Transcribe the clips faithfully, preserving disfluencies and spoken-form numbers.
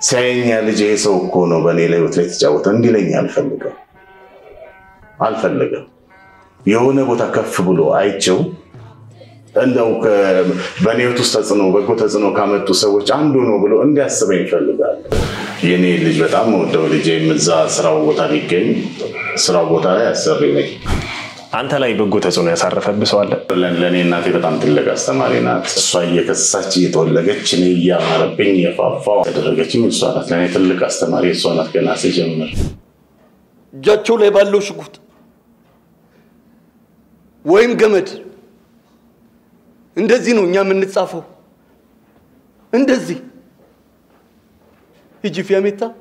سعيني اللي جاي سو كونو بني لي وتليت جاو تنجلني الفلقة الفلقة يهونا بتكف بلو عيتشو عندك بنيو تستأذنوا بقو تستأذنوا كامل تسويش عندونو بلو عندي السبعين فلقة يعني اللي جبت عمو اللي جاي متزا سراو وتاريكين سراو وتاريخ سريني أنت لا يبغو تزونه يصرف بسؤال. لأن لأني ناتي بتعمل تلقى استمارينات. صحيح كساتي تولقت شني يا مربيني فافا. تولقت شنو سؤالات لأني تلقى استمارين سؤالات كناسي جمر. جاتشو لبالو شقط. وين جمد؟ إندزي نونيا من نتصافو. إندزي. يجي في أميتا.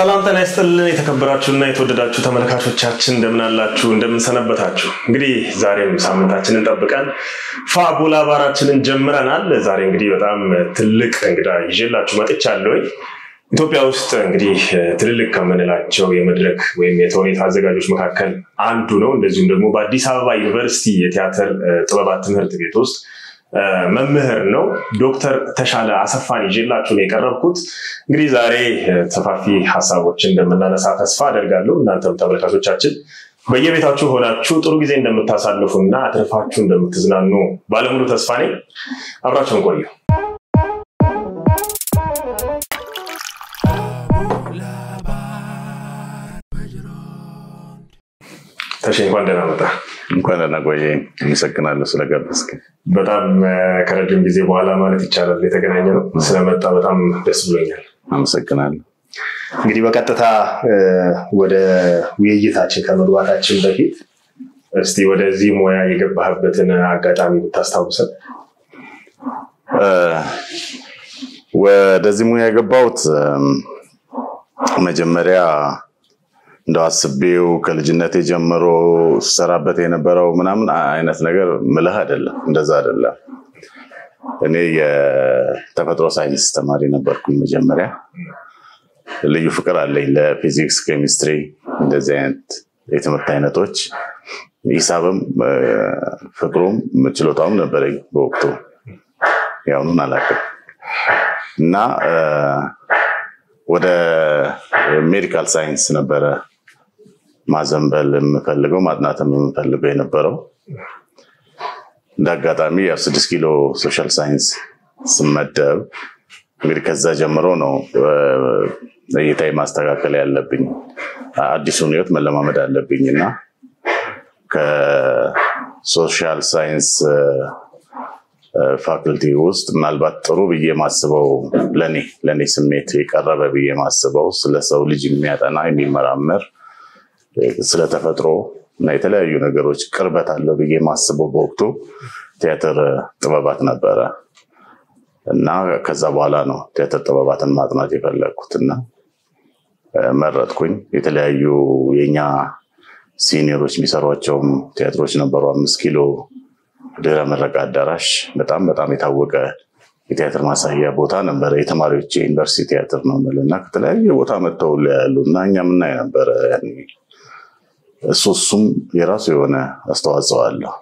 سلام تنا استلنا يتكبراتشون يتودداتشون تملكاتشون تشاتشون دمنا اللاتشون دمنا سنبتاتشون غري زارين سامنتاتشون نطبقان فابولا باراتشون جمرانال زارين غري በጣም ትልቅ እንግዳ ይዤላችሁ መጥቻለሁ ኢትዮጵያ ውስጥ እንግዲህ ትልልቅ ከመንላቸው የመድረክ ወይም የተውኔት አዘጋጆች መካከል አንዱ ነው እንደዚሁም ደግሞ በአዲስ አበባ ዩኒቨርሲቲ የቲያትር ጥበባት ትምህርት ቤት ውስጥ መምህር ነው ዶክተር ተሻለ አሰፋን ይዤላችሁ የቀረብኩት እንግዲህ ዛሬ ተፋፊ ሐሳቦችን እንደምናነሳ ተስፋ አደርጋለሁ እናንተም ተመልካቾቻችን በየቤታችሁ ሆናችሁ ጥሩ ጊዜ እንደምታሳልፉና አትርፋችሁ እንደምትዝናኑ ባለሙሉ ተስፋ ነኝ አብራችሁን ቆዩ ተሽንኳን ደናመጣ እንኳን አናቆየ እንሰከናለሁ ስለጋብስክ በጣም ከረጅም ጊዜ በኋላ ማለት ይቻላል የተገናኘነው ስለመጣ በጣም ደስ ብሎኛል አመሰግናለሁ እንግዲህ በቀጥታ ወደ ውይይታችን ከመግባታችን በፊት እስቲ ወደዚህ ሞያ የገባህበትን አጋጣሚ ብታስታውሰን ወደዚህ ሞያ የገባሁት መጀመሪያ نداسبيو كالجنة يجمرو سرابته نبرو منامن عينة نجار ملها دللا دزار دللا يعني تفترة ساينس تماري نبركم مجمرة اللي يفكر على اللي فيزيكس كيمستري دزينت يتمتعنا توش يسافم فكرهم مثلو تامن نبري بوقتو يعنون نلاقي نا وده ميريكال ساينس نبرة مازن بالم فلقو ما تناتم فلقي نبرو دقة تامية سدس كيلو سوشيال ساينس سمت ميريكال زاج مرونو يتاي ماستقى كلي على بين عدي سونيوت ملا ما مدى على بيننا كسوشيال ساينس فاكولتي وست من البات روبي ما سبوا لني لني سميتي كربا بيجي ما سبوا سلا سولي جميعات أنا يمين مرامر سلا تفترو نايتلا يونجروش كربت على بيجي ما سبوا بوقتو تياتر طبابات نبرة نا كزبالانو تياتر طبابات المادنا دي فلا كتنا مرة تكون يتلا يو ينيا سينيروش مسروتشوم تياتروش نبرة مسكيلو درا مرقع الدراش بتعم بتعم يتوقع يتأثر مع صحيح بوتانا برا يتمارس شيء درس يتأثر نعمله نك تلاقي بوتانا تولى لنا نعمنا برا يعني الصوم يراسي ونا أستوى زعله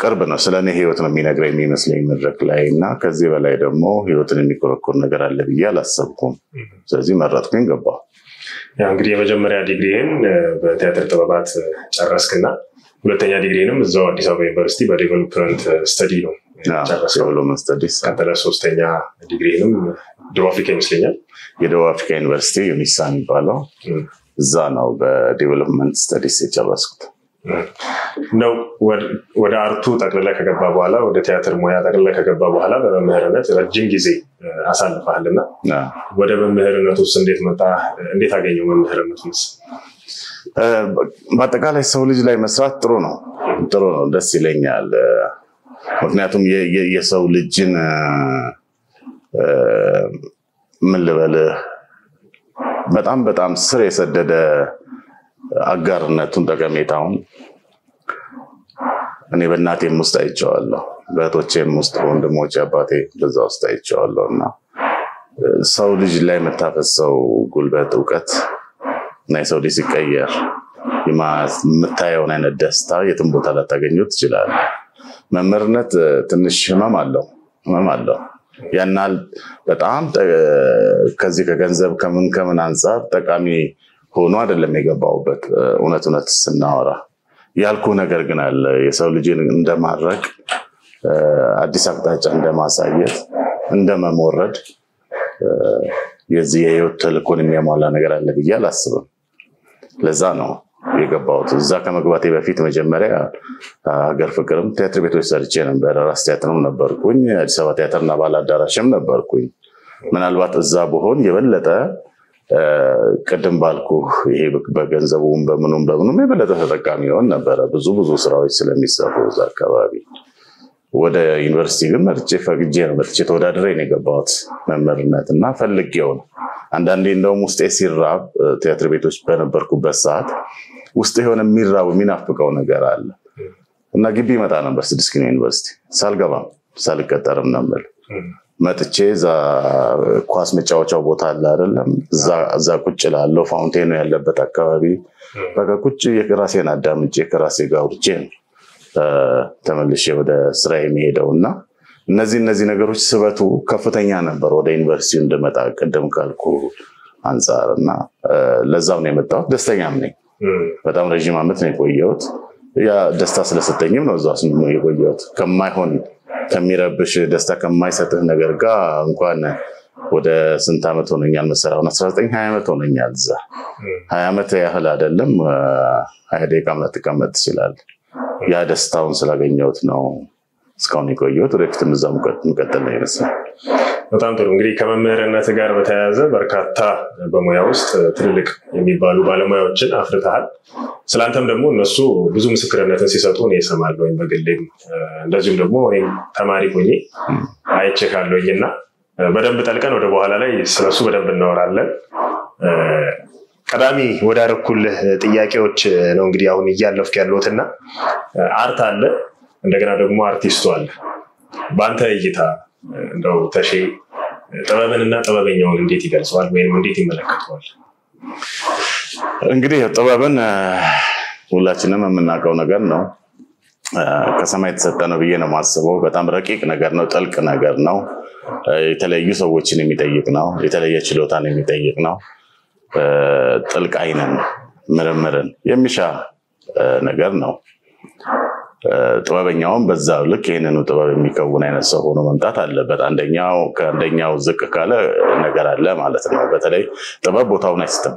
كربنا سلنا هي وتنمينا غريمي مسلمين ركلاينا كذي ولا يدمو هي وتنمي كركون نجار اللي بيجال السبكم زي مرات كن قبّا يعني غريمة جمرة ديجرين بتأثر طبابات الرسكنا ሁለተኛ ዲግሪንም እዛው አዲስ አበባ ዩኒቨርሲቲ በዴቨሎፕመንት ስታዲ ነው ያቻቸው ዴቨሎፕመንት ስታዲስ አጠላ ሶስተኛ ዲግሪንም ደቡብ አፍሪካ ይመስለኛል የደቡብ አፍሪካ ዩኒቨርሲቲ ዩኒሳን ባለው zano ba development studies ijabaskut. No, what what are two that like a babala or the theatre moya that like a babala, but I'm here that a jingizi asal fahalena. No, whatever meherna to send it mata and it again you meherna things. Uh, but the Gala Solid Lay Masrat Trono Trono, the Silenial Magnatum Ye Solid Gin Millevel. But I'm but I'm serious at the Agarna Tundagamitan and even not in Mustacholo, but what Chem must own the Mocha Bati, the Zostacholo. Solid Lay Metaph is so good at Ucat. Nice of this career. You must Matteo and a desta, yet in Botalataganuth Chilla. Membernet Tenishamamalo, Mamalo. Yanal, but aunt Kazika Ganza come and come and answer, Takami, who not a lemega bow, but Unatunat Senora. Yalkuna Garganal, Sologin in the Marrak, a disactach and the Masayet, and the Mamorad. Yazio teleconia mola negra levialas. Lezano, big about Zakamagwati Fitma Jemarea, Garfakram, Tetribet Sarchen and Berastatanum Burquin, at Savatetan Navala Darashemna Burquin. Manalvat Zabuhon, Yevel letter, Katambalku, Ebuganza Wumba, Munumba, maybe letter had a camion, Nabara, Buzuzus Roy Selemisa, Zakavabi. وده يونيفرسيتي عمر تشفع جيران بتشتود أدرينيك بعض ممرنات نافلك يون عندنا ليندو مستأسير راب تياتر بيتوش بنا بركو بسات وستهون مير راب مين أفكارنا جرال نجيبي متانا بس ديسكين يونيفرسيتي سال قبام سال كتر من نمل متشي زا قاس متشاو تشاو بطال لارل زا زا كتشلا لو فاونتين ولا بتكابي بقى كتشي يكراسين أدم يكراسي قاورجين تملشي وده سرعي ميداونا نزين نزين اگروش سبتو كفتانيان برو ده انورسيون دمتا قدم كالكو انزارنا لزاو نمتا دستانيام ني بدام رجيم عمتني قويوت يا دستاس لستانيام نوزاس نموي قويوت كماي هون كميرا بش دستا كماي ساتن نگرگا انقوان وده سنتامتون انيال مسراو نصراتن هايامتون انيال زا هايامت يهلا دلم هايدي كاملت كاملت شلال Yeah, the stones are going out now. Sconico, you to rectum Zamkat and Catalanes. Notanto Greek Amer and Natagar with Haza, Barcata, Bamoyos, Trilik, Mibalu Balamoyochin after that. Salantam the moon, so Buzum Secret and Sisatoni, Samal going back again. Lazim the morning, Tamari Puni, I check out Logina, but I'm Betalcan or the Walla is a super Norale. Kadami, what are cool Tiakoch, Nongriauni Yal of Carlotena, Artal, and the Granada Martistol, Banta Gita, no Tashi, Tavavan and Natavavan in Ditigans, one way Munditim Malakatwal. Angria Tavavan, Ulatinam and Nagonagano, Casamet Satanovian Masavo, but Ambraki and Agarno Talcanagarno, Italy use of which in imitate now, Italy Chilotan imitate now. تلك عينا مرن مرن يمشى نجرنا طبعا يوم بزاف لك هنا طبعا ميكون هنا سهون من تحت على بد عندنا وكعندنا وزك كلا نجرا لا مالتنا بتري طبعا بطاونا يستم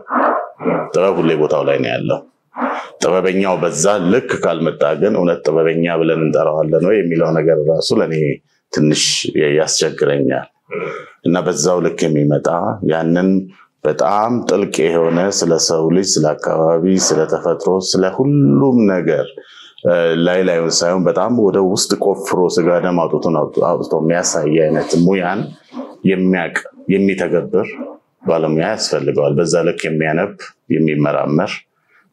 طبعا كل بطاونا يعني الله طبعا يوم بزاف لك كلمة تاجن ونت طبعا يوم ولا ندارها لنا ويميلون نجرا رسولني تنش ياسجكرنا نبزاف لك ميمتها يعني بتعم تلقي هنا سلا سولي سلا كوابي سلا تفترو سلا كلهم نجار لا لا ينساهم بتعم وده وسط كفرو سجانا ما تونا تونا ياسا يعني تمويان يميك يمي تقدر بالام ياس فاللي قال بزالك يمي نب يمي مرامر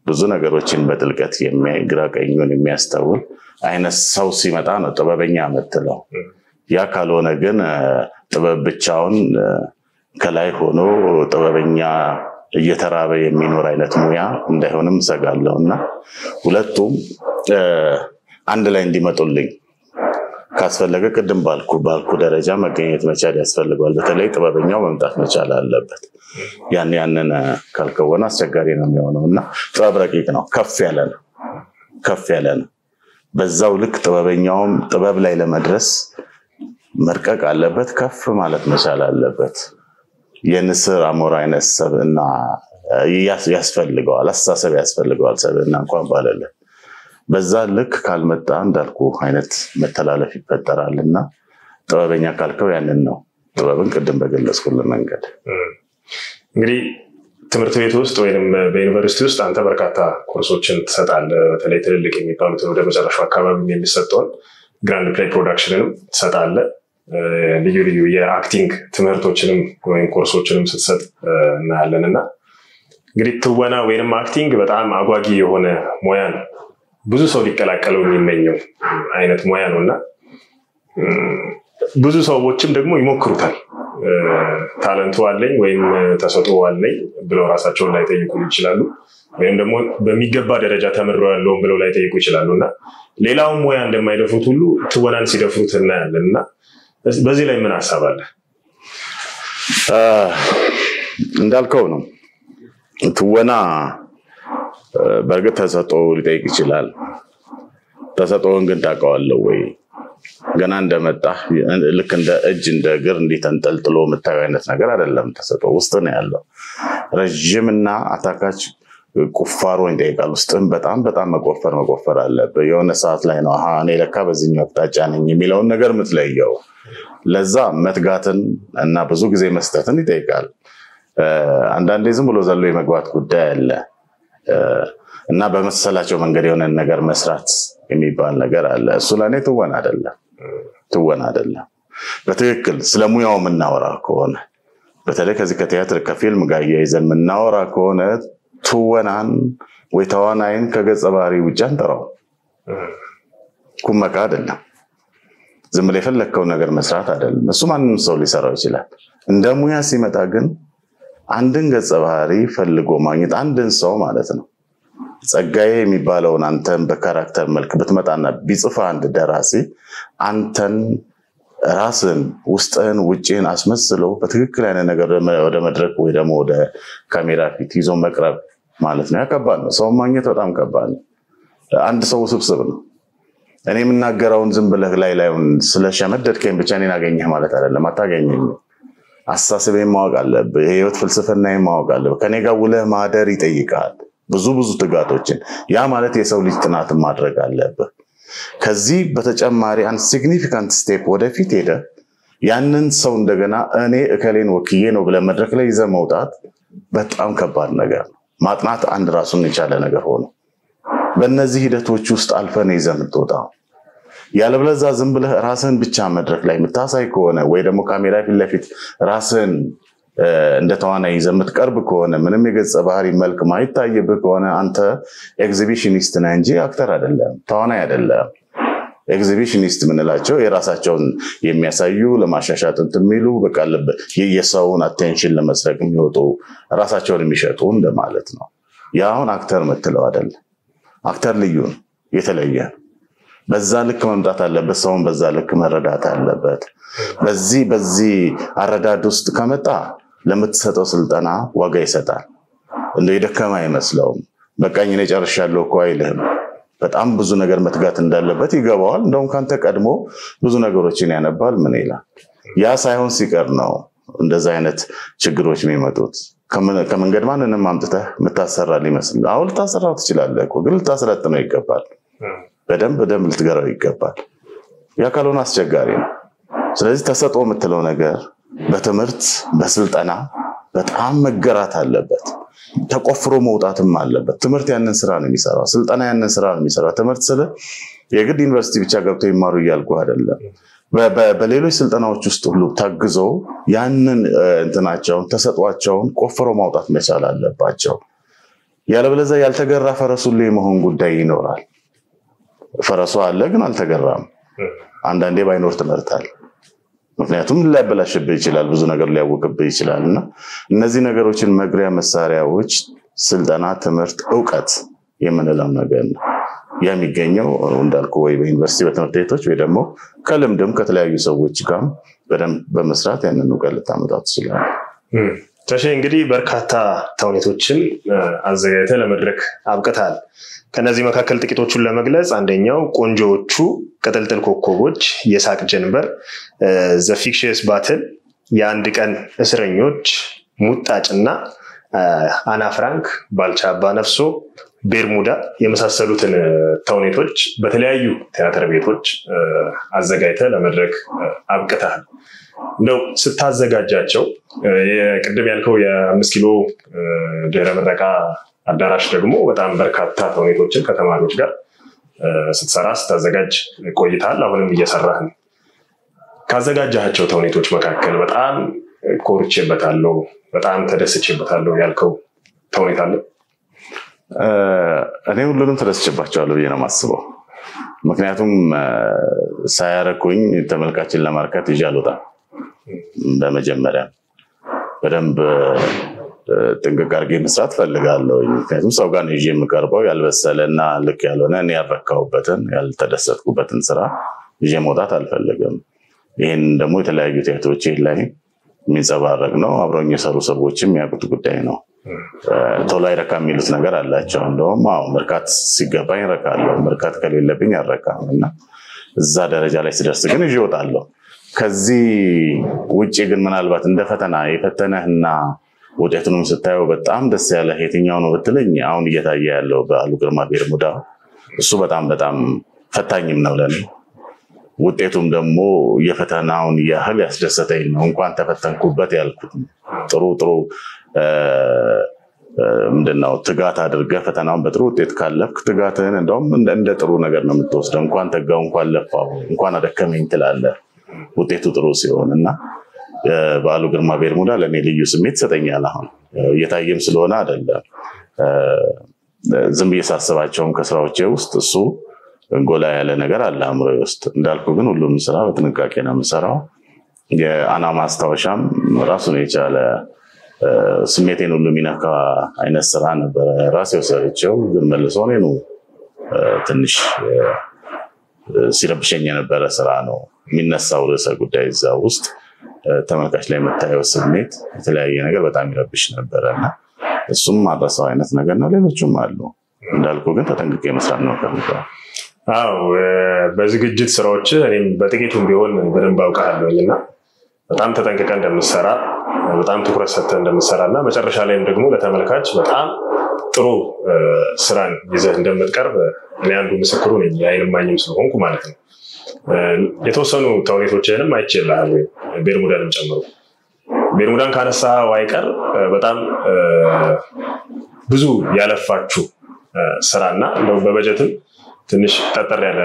بزونا قروتشين بتلقت يمي قراك إنجوني مياس تقول أين السوسي متعنا طبعا بنيامت تلو يا كلونا جنا طبعا بتشاون كلاي هونو طبعاً يترابي يمين ورائنة مويا عندهن مسجال لهن ولا توم عندلاين دي ما تقولين كاسفل لقى كدم بالكو بالكو درجة ما كينيت مشاري أسفل لقى بتلاقي طبعاً يوم متأخر مشال اللبت يعني أننا كالكونا سجارينا ميونهن طبعاً كيكنا كفي لنا كفي لنا بالزولك طبعاً يوم طبعاً ليلة مدرس مركك اللبت كف مالت مشال اللبت ينسر أمورين السبنا ያስፈልጋል አሳሰብ ያስፈልጋል ሰለና እንኳን ባለለ በዛ ልክ ካልመጣ እንዳልኩ አይነት መተላለፍ ይፈጠራልና ጥበበኛ ካልከው ያንን ነው ጥበብን ቀደም በገለጽኩልን መንገድ እንግዲህ ትምህርት ቤት ውስጥ ወይንም በዩኒቨርሲቲ ውስጥ አንተ በርካታ ኮርሶችን ተሰጣለህ በተለይ ትልልቅ የሚባሉት ወደ መጨረሻው አካባቢ የሚሰጠው ግራንድ ፕሌይ ፕሮዳክሽንም ተሰጣለህ ልዩ ልዩ የአክቲንግ ትምህርቶችንም ወይንም ኮርሶችንም ተሰጥ እና ያለንና እንግዲህ ትወና ወይንም አክቲንግ በጣም አጓጊ የሆነ ሙያ ነው ብዙ ሰው ሊቀላቀለው የሚመኘው አይነት ሙያ ነውና ብዙ ሰዎችም ደግሞ ይሞክሩታል ታለንቱ አለኝ ወይም ተሰጥኦ አለኝ ብለው ራሳቸውን ላይ ጠይቁ ይችላሉ ወይም ደግሞ በሚገባ ደረጃ ተመረዋለሁ ብለው ላይ ጠይቁ ይችላሉና ሌላው ሙያ እንደማይደፉት ሁሉ ትወናን ሲደፉት እና ያለና በዚህ ላይ ምን ሐሳብ አለ እንዳልከው ነው ትወና በርግጥ ተሰጥኦ ሊጠይቅ ይችላል ተሰጥኦን ግን ታቀዋለሁ ወይ ገና እንደመጣ ልክ እንደ እጅ እንደ እግር እንዲተንጠልጥሎ መታየት አይነት ነገር አይደለም ተሰጥኦ ውስጥ ነው ያለው ረጅምና አታካች ቁፋሮ እንደይባል ውስጥም በጣም በጣም መቆፈር መቆፈር አለ በየሆነ ሰዓት ላይ ነው አሃ እኔ ለካ በዚህኛው አቅጣጫ ነኝ የሚለው ነገር ምትለየው ለዛ መትጋትን እና ብዙ ጊዜ መስጠትን ይጠይቃል አንዳንዴ ዝም ብሎ ዘሎ የመግባት ጉዳይ አለ እና በመሰላቸው መንገድ የሆነ ነገር መስራት የሚባል ነገር አለ እሱ ለኔ ትወና አይደለም ትወና አይደለም በትክክል ስለሙያው ምናወራ ከሆነ በተለይ ከዚህ ከቲያትር ከፊልም ጋር ያይዘን ምናወራ ከሆነ ትወናን ወይ ተዋናይን ከገጸባሪ ውጭ አንጠራው ኩመካ አይደለም ዝም ብለ ፈለከው ነገር መስራት አይደለም እሱ ማንንም ሰው ሊሰራው ይችላል እንደ ሙያ ሲመጣ ግን አንድን ገጸባሪ ፈልጎ ማግኘት አንድን ሰው ማለት ነው ጸጋዬ የሚባለውን አንተን በካራክተር መልክ በትመጣና ቢጽፋ አንድ ደራሲ አንተን ራስን ውስጥን ውጪን አስመስሎ በትክክል አይነ ነገር ወደ መድረክ ወይ ደሞ ወደ ካሜራ ፊት ይዞ መቅረብ ማለት ነው ያቀባል ነው ሰው ማግኘት በጣም ከባድ ነው አንድ ሰው ስብስብ ነው እኔ ምናገራውን ዝም ብለህ ላይ ላይውን ስለሸመደድከኝ ብቻ እኔን አገኘህ ማለት አይደለም አታገኘኝ አሳስበኝ ማወቅ አለብህ የህይወት ፍልስፍናዬን ማወቅ አለብህ ከኔ ጋር ውለህ ማደር ይጠይቃል ብዙ ብዙ ትጋቶችን ያ ማለት የሰው ልጅ ጥናት ማድረግ አለበት ከዚህ በተጨማሪ አንድ significant step ወደፊት ሄደ ያንን ሰው እንደገና እኔ እከሌን ወክዬ ነው ብለ መድረክ ላይ ይዘ መውጣት በጣም ከባድ ነገር ነው ማጥናት አንድ ራሱን የቻለ ነገር ሆኖ በእነዚህ ሂደቶች ውስጥ አልፈን ይዘን ተጣጣው ያለበለዛ ዝም ብለ ራስን ብቻ መድረክ ላይ መታሳይ ከሆነ ወይ ደግሞ ካሜራ ፊት ለፊት ራስን እንደ ተዋናይ ዘመት ቀርብ ከሆነ ምንም የገጽ ባህሪ መልክ ማይታየብ ከሆነ አንተ ኤግዚቢሽኒስት ነህ እንጂ አክተር አይደለም ተዋናይ አይደለም ኤግዚቢሽኒስት ምንላቸው የራሳቸውን የሚያሳዩ ለማሻሻጥ እንትሚሉ በቃለብ የየሰውን አቴንሽን ለመስረቅ የሚወጡ ራሳቸውን የሚሸጡ እንደማለት ነው ያውን አክተር መጥተለው አይደል አክተር ልዩ የተለየ በዛ ልክ መምጣት አለበት ሰውን በዛ ልክ መረዳት አለበት በዚህ በዚህ አረዳድ ውስጥ ከመጣ ለምትሰጠው ስልጣና ዋጋ ይሰጣል እንደ ይደከማ ይመስለው በቃኝ እኔ ጨርሻለሁ እኮ አይልህም በጣም ብዙ ነገር መትጋት እንዳለበት ይገባዋል እንደውም ካንተ ቀድሞ ብዙ ነገሮችን ያነባል ምን ይላል ያ ሳይሆን ሲቀር ነው እንደዛ አይነት ችግሮች የሚመጡት ከመንገድ ማንንም አምጥተህ መታሰራል ይመስል አውል ታሰራው ትችላለህ እኮ ግን ታሰራጥነው ይገባል በደም በደም ልትገራው ይገባል ያ ካልሆነ አስቸጋሪ ነው ስለዚህ ተሰጥኦ የምትለው ነገር በትምህርት በስልጣና በጣም መገራት አለበት ተቆፍሮ መውጣትም አለበት ትምህርት ያንን ስራ ነው የሚሰራው ስልጣና ያንን ስራ ነው የሚሰራው ትምህርት ስለ የግድ ዩኒቨርሲቲ ብቻ ገብቶ ይማሩ ይያልኩ አይደለም በሌሎች ስልጣናዎች ውስጥ ሁሉ ታግዞ ያንን እንትናቸው ተሰጥዋቸው ቆፍሮ ማውጣት መቻል አለባቸው ያለበለዛ ያልተገራ ፈረሱን ላይ መሆን ጉዳይ ይኖራል ፈረሱ አለ ግን አልተገራም አንድ አንዴ ባይኖር ተመርታል ምክንያቱም ላይበላሽብህ ይችላል ብዙ ነገር ሊያወቅብህ ይችላልና እነዚህ ነገሮችን መግሪያ መሳሪያዎች ስልጣና ትምህርት ዕውቀት የምንለው ነገር ነው የሚገኘው እንዳልኩ ወይ በዩኒቨርሲቲ በትምህርት ቤቶች ወይ ደግሞ ከልምድም ከተለያዩ ሰዎች ጋር በደንብ በመስራት ያንን ዕውቀት ለማምጣት ይችላል ታሽ እንግዲህ በርካታ ታውኔቶችን አዘጋጅተ ለመድረክ አብቅታል ከነዚህ መካከል ጥቂቶቹን ለመግለጽ አንደኛው ቆንጆዎቹ ቀጥልጥል ኮኮቦች የሳቅ ጀንበር ዘ ፊክሽስ ባትል የአንድ ቀን እስረኞች ሙጣጭና أنا فرانك بالشابة نفسه بيرمودا يمساسلوت التونيتوج بتلاقيه تناثر بيتوج عزقايته لمرك أبكتها لو ست عزقات جاتشو يقدم يالكو يا مسكيلو دير مرك الدراسة رقمه وتعمل بركاتها تونيتوج كتمارج كا ست سراس عزقات كويتها لهونم يسرهن كعزقات جاتشو تونيتوج مكان بتأم كورتش بتالو بتأم تدرسش بتالو يالكو تونيتالو أنا أقول لهم ترسج بحجالو بينا ماسبو. مكنياتهم سائر كوين تمل كاتيل لماركة تجالو دا. ده مجمرة. بدم ب تنقل كارجي مسرات فلقالو. مكنياتهم سوقان يجي مكاربو يالبس لنا لكيالونا نير ركاو بتن يال تدرسات كوبتن سرا يجي مودات الفلقم. إن دموي تلاقي تحتوي شيء لاين من سبار رجنو أبروني سارو سبوتشم يا كتكوتينو. تولای رکامی لطف نگر الله چندو ما مرکات سیگابای رکالو مرکات کلی لبینار رکام نه زاده رجاله سرست کنی جوت آلو خزی وچیگن منالبات اندفته نای فتنه نه وجهت نمیسته و بتأم دسته لهیتی یانو بتلینی آونیه تاییالو با لوکرما بیرمودا صبح تام بتأم فتانی منولانی وجهتم دمو یه فتنه آونیه هلی اسرسته اینه اونقان تفتن کوبتی آلکوتن ترو ترو مدناو تجات هذا الجافة تنام بتروت يتكلف تجات هنا دوم من عند ترونا قرنا متوسط من قان تجاون قان لفاو من قان هذا كم ينتلعله وتيتو تروسيون لنا بالو قرما بيرمودا لأني لي يسميت ستيني على هون يتأييم سلونا هذا زمبي ساسوا يجوم كسروا جوست سو نقولها لنا قرا الله أمره يست دالكو جنولو مسرا وتنكا كنا مسرا أنا ما استوشام راسوني جاله سميتين اللومينا كا عين السرعان براسي وساريتشو بالملسونين وتنش سيربشين يعني براسرعانو من الساورس أقولي زاوست تملك أشلي متاعي وسميت تلاقي أنا قلبت عمي ربشنا برانا السمع براسعينة نقلنا ليه شو مالو دالكو جنت تانك كي مسرعنا كمكا أو بس كده جد سرعتش يعني بتكيتهم بيقول من برا باوك هالو لنا بتعمل تانك كان ده مسرع በጣም ትኩረት ሰጥተን እንደምንሰራና መጨረሻ ላይም ደግሞ ለተመልካች በጣም ጥሩ ስራን ይዘህ እንደምትቀርብ እኔ አንዱ ምስክሩ ነኝ ያይልማኝም ስለሆንኩ ማለት ነው። የተወሰኑ ተውኔቶችንም አይቼልሃል በርሙዳንም ጨምሮ በርሙዳን ካነሳው አይቀር በጣም ብዙ ያለፋችሁ ስራና በበጀትም ትንሽ ጠጠር ያለ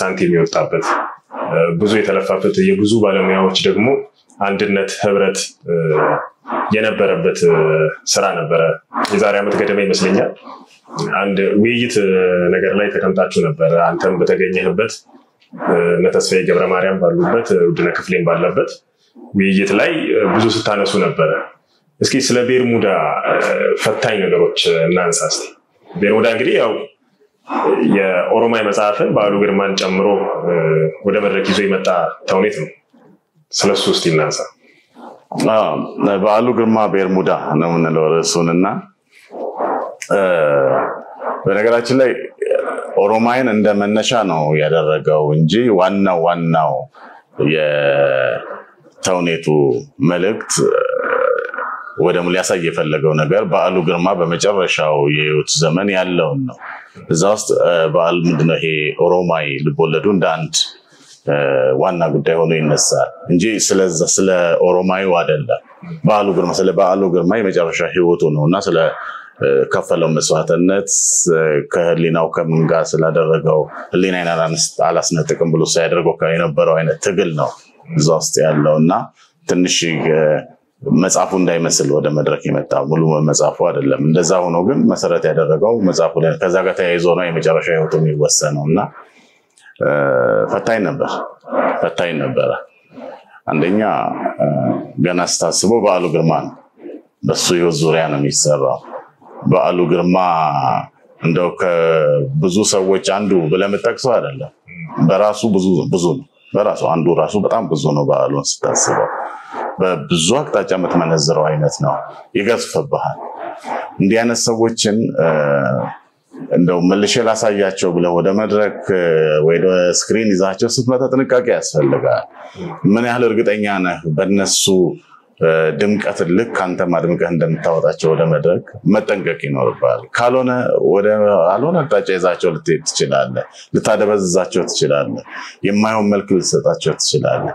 ሳንቲም ይወጣበት ብዙ የተለፋበት የብዙ ባለሙያዎች ደግሞ አንድነት ህብረት የነበረበት ስራ ነበር። የዛሬ አመት ገደማ ይመስለኛል አንድ ውይይት ነገር ላይ ተቀምጣችሁ ነበር። አንተም በተገኘህበት ለተስፋዬ ገብረ ማርያም ባሉበት ውድነ ክፍሌም ባለበት ውይይት ላይ ብዙ ስታነሱ ነበር። እስኪ ስለ በርሙዳ ፈታኝ ነገሮች እናንሳ እስቲ። በርሙዳ እንግዲህ ያው የኦሮማይ መጽሐፍን ባሉ ግርማን ጨምሮ ወደ መድረክ ይዞ የመጣ ተውኔት ነው። سلسلة استيلانسا. آه، بعلو كرما بيرمودا، نمونا لورسوننا. بنقول أشلي، أوروماين عندما نشانو يادا رجاونجي، وانا وانا، يا ثونيتو ملكت، وده ملياسة يفعلونه غير بعلو كرما بمجرد شاو يوتزمن ياللهونو. زاست بعلو مدنه أوروماي لبولدون دانت. ዋና ጉዳይ ሆኖ ይነሳል እንጂ ስለዛ ስለ ኦሮማይ አይደለም። ባሉ ግርማ ስለ ባሉ ግርማ የመጨረሻ ህይወቱ ነውና ስለ ከፈለው መስዋዕትነት ከህሊናው ከመንጋ ስላደረገው ህሊናና አላስነጥቅም ብሎ ሳይደርጎ ከነበረው አይነት ትግል ነው ዛስት ያለውና ትንሽ መጻፉ እንዳይመስል ወደ መድረክ የመጣ ሙሉ መጻፉ አይደለም። እንደዛ ሆኖ ግን መሰረት ያደረገው መጻፉ ላይ ከዛ ጋር ተያይዞ ነው የመጨረሻ ህይወቱ የሚወሰነውና ፈታኝ ነበር ፈታኝ ነበር። አንደኛ ገና ስታስቦ ባሉ ግርማ በሱ ዙሪያ ነው የሚሰራው። ባሉ ግርማ እንደው ከብዙ ሰዎች አንዱ በለምጠቅሰው አይደለም በራሱ ብዙ ብዙ በራሱ አንዱ ራሱ በጣም ብዙ ነው። ባሉን ስታስበው በብዙ አቅጣጫ መተመነዘረው አይነት ነው ይገዝፈብሃል። እንዲህ አይነት ሰዎችን እንደው መልሼ ላሳያቸው ብለ ወደ መድረክ ወይ ወደ ስክሪን ይዛቸው ስትመጣ ጥንቃቄ ያስፈልጋል። ምን ያህል እርግጠኛ ነህ በእነሱ دمك أترلك كانت مارمك عندنا تاودا شولا مدرك متنك كينور بال خالونا ولا خالونا تاجي زاچول تيت شلالنا لتادا بس زاچوت شلالنا يماهم ملكل ستاچوت شلالنا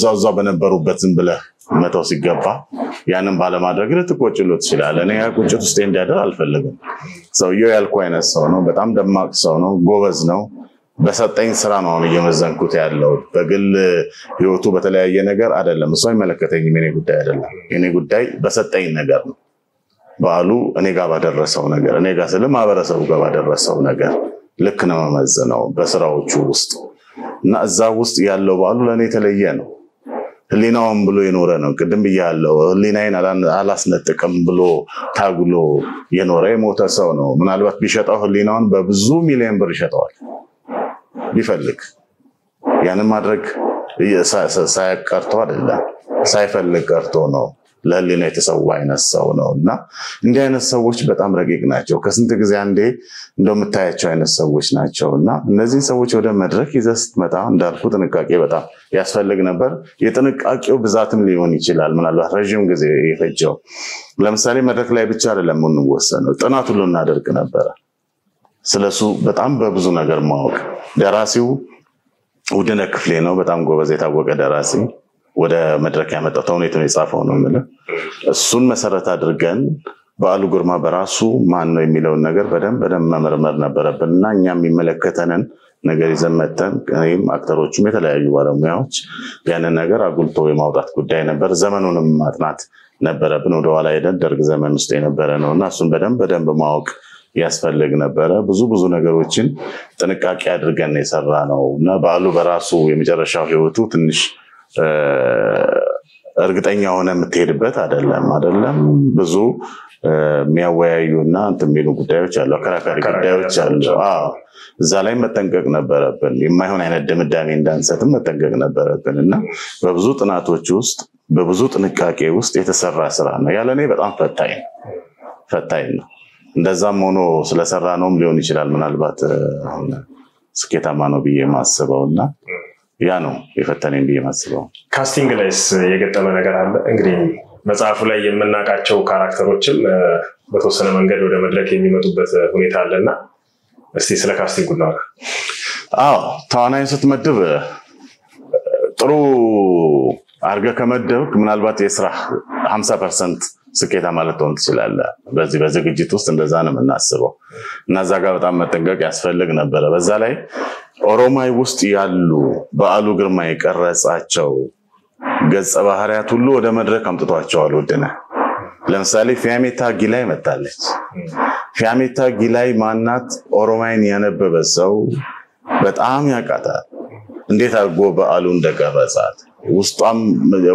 زازا بنبرو بتنبله متوسق جبا يعني بعلا ما درك لتكوچلوت شلالنا نيا كوچلوت ستين دادا ألف لقم سو يو الكوينة سونو بتأم دمك سونو جوزنو بس أتين سرانو نيجي مزن كتير لود بقول يوتيوب بتلاقي أي نجار عدلا مصاي ملكتيني مني قدي عدلا يعني قدي بس أتين نجار بالو أنا جاب درسوا نجار أنا جالس لما برسوا جاب درسوا نجار لكن ما مزناو بس راو شوست نأزاوست يالله بالو لاني تلاقيانو اللي نام بلو ينورانو كدم بيالله اللي نين على على سنة كم بلو تاقلو ينوره موتسانو من الوقت بيشات أهل اللي نان ببزوم يلين بريشات أهل بيفلك يعني مدرك سايب كارتو عدلا سايفلك كارتونو للي نيتسوى ينسونو نا اندي ينسووش بتام رقيق ناچو كسنت غزي عندي اندو متايچو ينسووش ناچو نا نزين سووش ودا مدرك يزست متا اندالكو تنقاقي بتام ياسفلك نبر يتنقاقيو بذاتم ليون يچلال منالو رجيم غزي يفجو لمثالي مدرك لاي بيچ عدلا منوسنو طنات لو نادرك نبره سلاسو بتام ببዙ ነገር ማወቅ ደራሲው ወደነ ክፍሌ ነው በጣም ጎበዝ የታወቀ ደራሲ ወደ መድረክ ያመጣው ተውኔት ነው የጻፈው ነው ማለት እሱን መሰረት አድርገን በአሉ ጉርማ በራሱ ማን ነው የሚለው ነገር በደም በደም መመርመር ነበርብንና እኛም የሚመለከተንን ነገር ይዘመተን ከኔም አክተሮቹም የተለያዩ ባለሙያዎች ያንን ነገር አጉልቶ የማውጣት ጉዳይ ነበር ዘመኑንም ማጥናት ነበርብን ወደ ኋላ ሄደን ደርግ ዘመን ውስጥ የነበረ ነውና እሱን በደም በደም በማወቅ ያስፈልግ ነበር ብዙ ብዙ ነገሮችን ጥንቃቄ አድርገን እየሰራ ነውና ባሉ በራሱ የመጨረሻው ህይወቱ ትንሽ እርግጠኛ ሆነ የምትሄድበት አይደለም አይደለም ብዙ የሚያወያዩና እንትሚሉ ጉዳዮች አሉ አከራካሪ ጉዳዮች አሉ አዎ እዛ ላይ መጠንቀቅ ነበርብን የማይሆን አይነት ድምዳሜ እንዳንሰጥም መጠንቀቅ ነበርብንና በብዙ ጥናቶች ውስጥ በብዙ ጥንቃቄ ውስጥ የተሰራ ስራ ነው ያለኔ በጣም ፈታኝ ፈታኝ ነው እንደዛም ሆኖ ስለሰራ ነውም ሊሆን ይችላል ምናልባት አሁን ስኬታማ ነው ብዬ ማስበውና ያ ነው የፈተነኝ ብዬ ማስበው ካስቲንግ ላይስ የገጠመ ነገር አለ እንግዲህ መጽሐፉ ላይ የምናቃቸው ካራክተሮችም በተወሰነ መንገድ ወደ መድረክ የሚመጡበት ሁኔታ አለና እስቲ ስለ ካስቲንግ ነው አዎ ታናይ ስትመድብ ጥሩ አርገ ከመደብክ ምናልባት የስራ ሃምሳ ፐርሰንት ስኬታ ማለት ወንት ይችላል በዚህ በዝግጅት ውስጥ እንደዛ ነው እናስበው እና ዛጋ በጣም መጠንቀቅ ያስፈልግ ነበር በዛ ላይ ኦሮማይ ውስጥ ያሉ በአሉ ግርማ የቀረጻቸው ገጽ ባህሪያት ሁሉ ወደ መድረክ አምጥቷቸዋል ወደና ለምሳሌ ፊያሜታ ጊላይ መጣለች ፊያሜታ ጊላይ ማናት ኦሮማይን ያነበበ ሰው በጣም ያቃታል እንዴት አድርጎ በአሉ እንደቀረጻት ውስጧም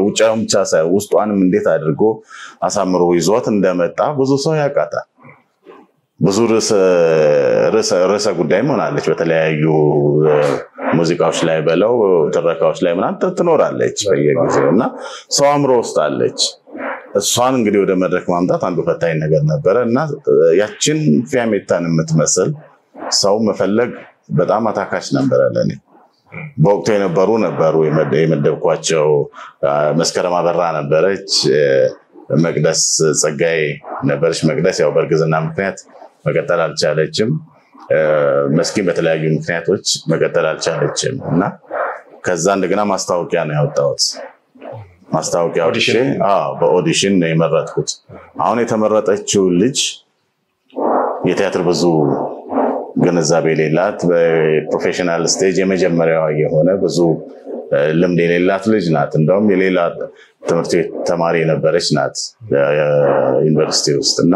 ውጫውም ቻሳ ውስጧንም እንዴት አድርጎ አሳምሮ ይዟት እንደመጣ ብዙ ሰው ያቃታል ብዙ ርዕሰ ርዕሰ ርዕሰ ጉዳይ ሆናለች በተለያዩ ሙዚቃዎች ላይ በለው ትረካዎች ላይ ምናምን ትኖራለች በየጊዜውና ሰው አምሮ ውስጣለች እሷን እንግዲህ ወደ መድረክ ማምጣት አንዱ ፈታኝ ነገር ነበር እና ያችን ፊያሜታን የምትመስል ሰው መፈለግ በጣም አታካሽ ነበር ለኔ በወቅቱ የነበሩ ነበሩ የመደብኳቸው መስከረም አበራ ነበረች መቅደስ ጸጋይ ነበርሽ መቅደስ ያው በርግዝና ምክንያት መቀጠል አልቻለችም መስኪን በተለያዩ ምክንያቶች መቀጠል አልቻለችም እና ከዛ እንደገና ማስታወቂያ ነው ያወጣሁት ማስታወቂያ ኦዲሽን አዎ በኦዲሽን ነው የመረጥኩት አሁን የተመረጠችው ልጅ የቲያትር ብዙ ገነዛቤ ሌላት በፕሮፌሽናል ስቴጅ የመጀመሪያው የሆነ ብዙ ልምድ ሌላት ልጅ ናት እንደውም የሌላ ትምህርት ተማሪ ነበርሽ ናት ዩኒቨርሲቲ ውስጥና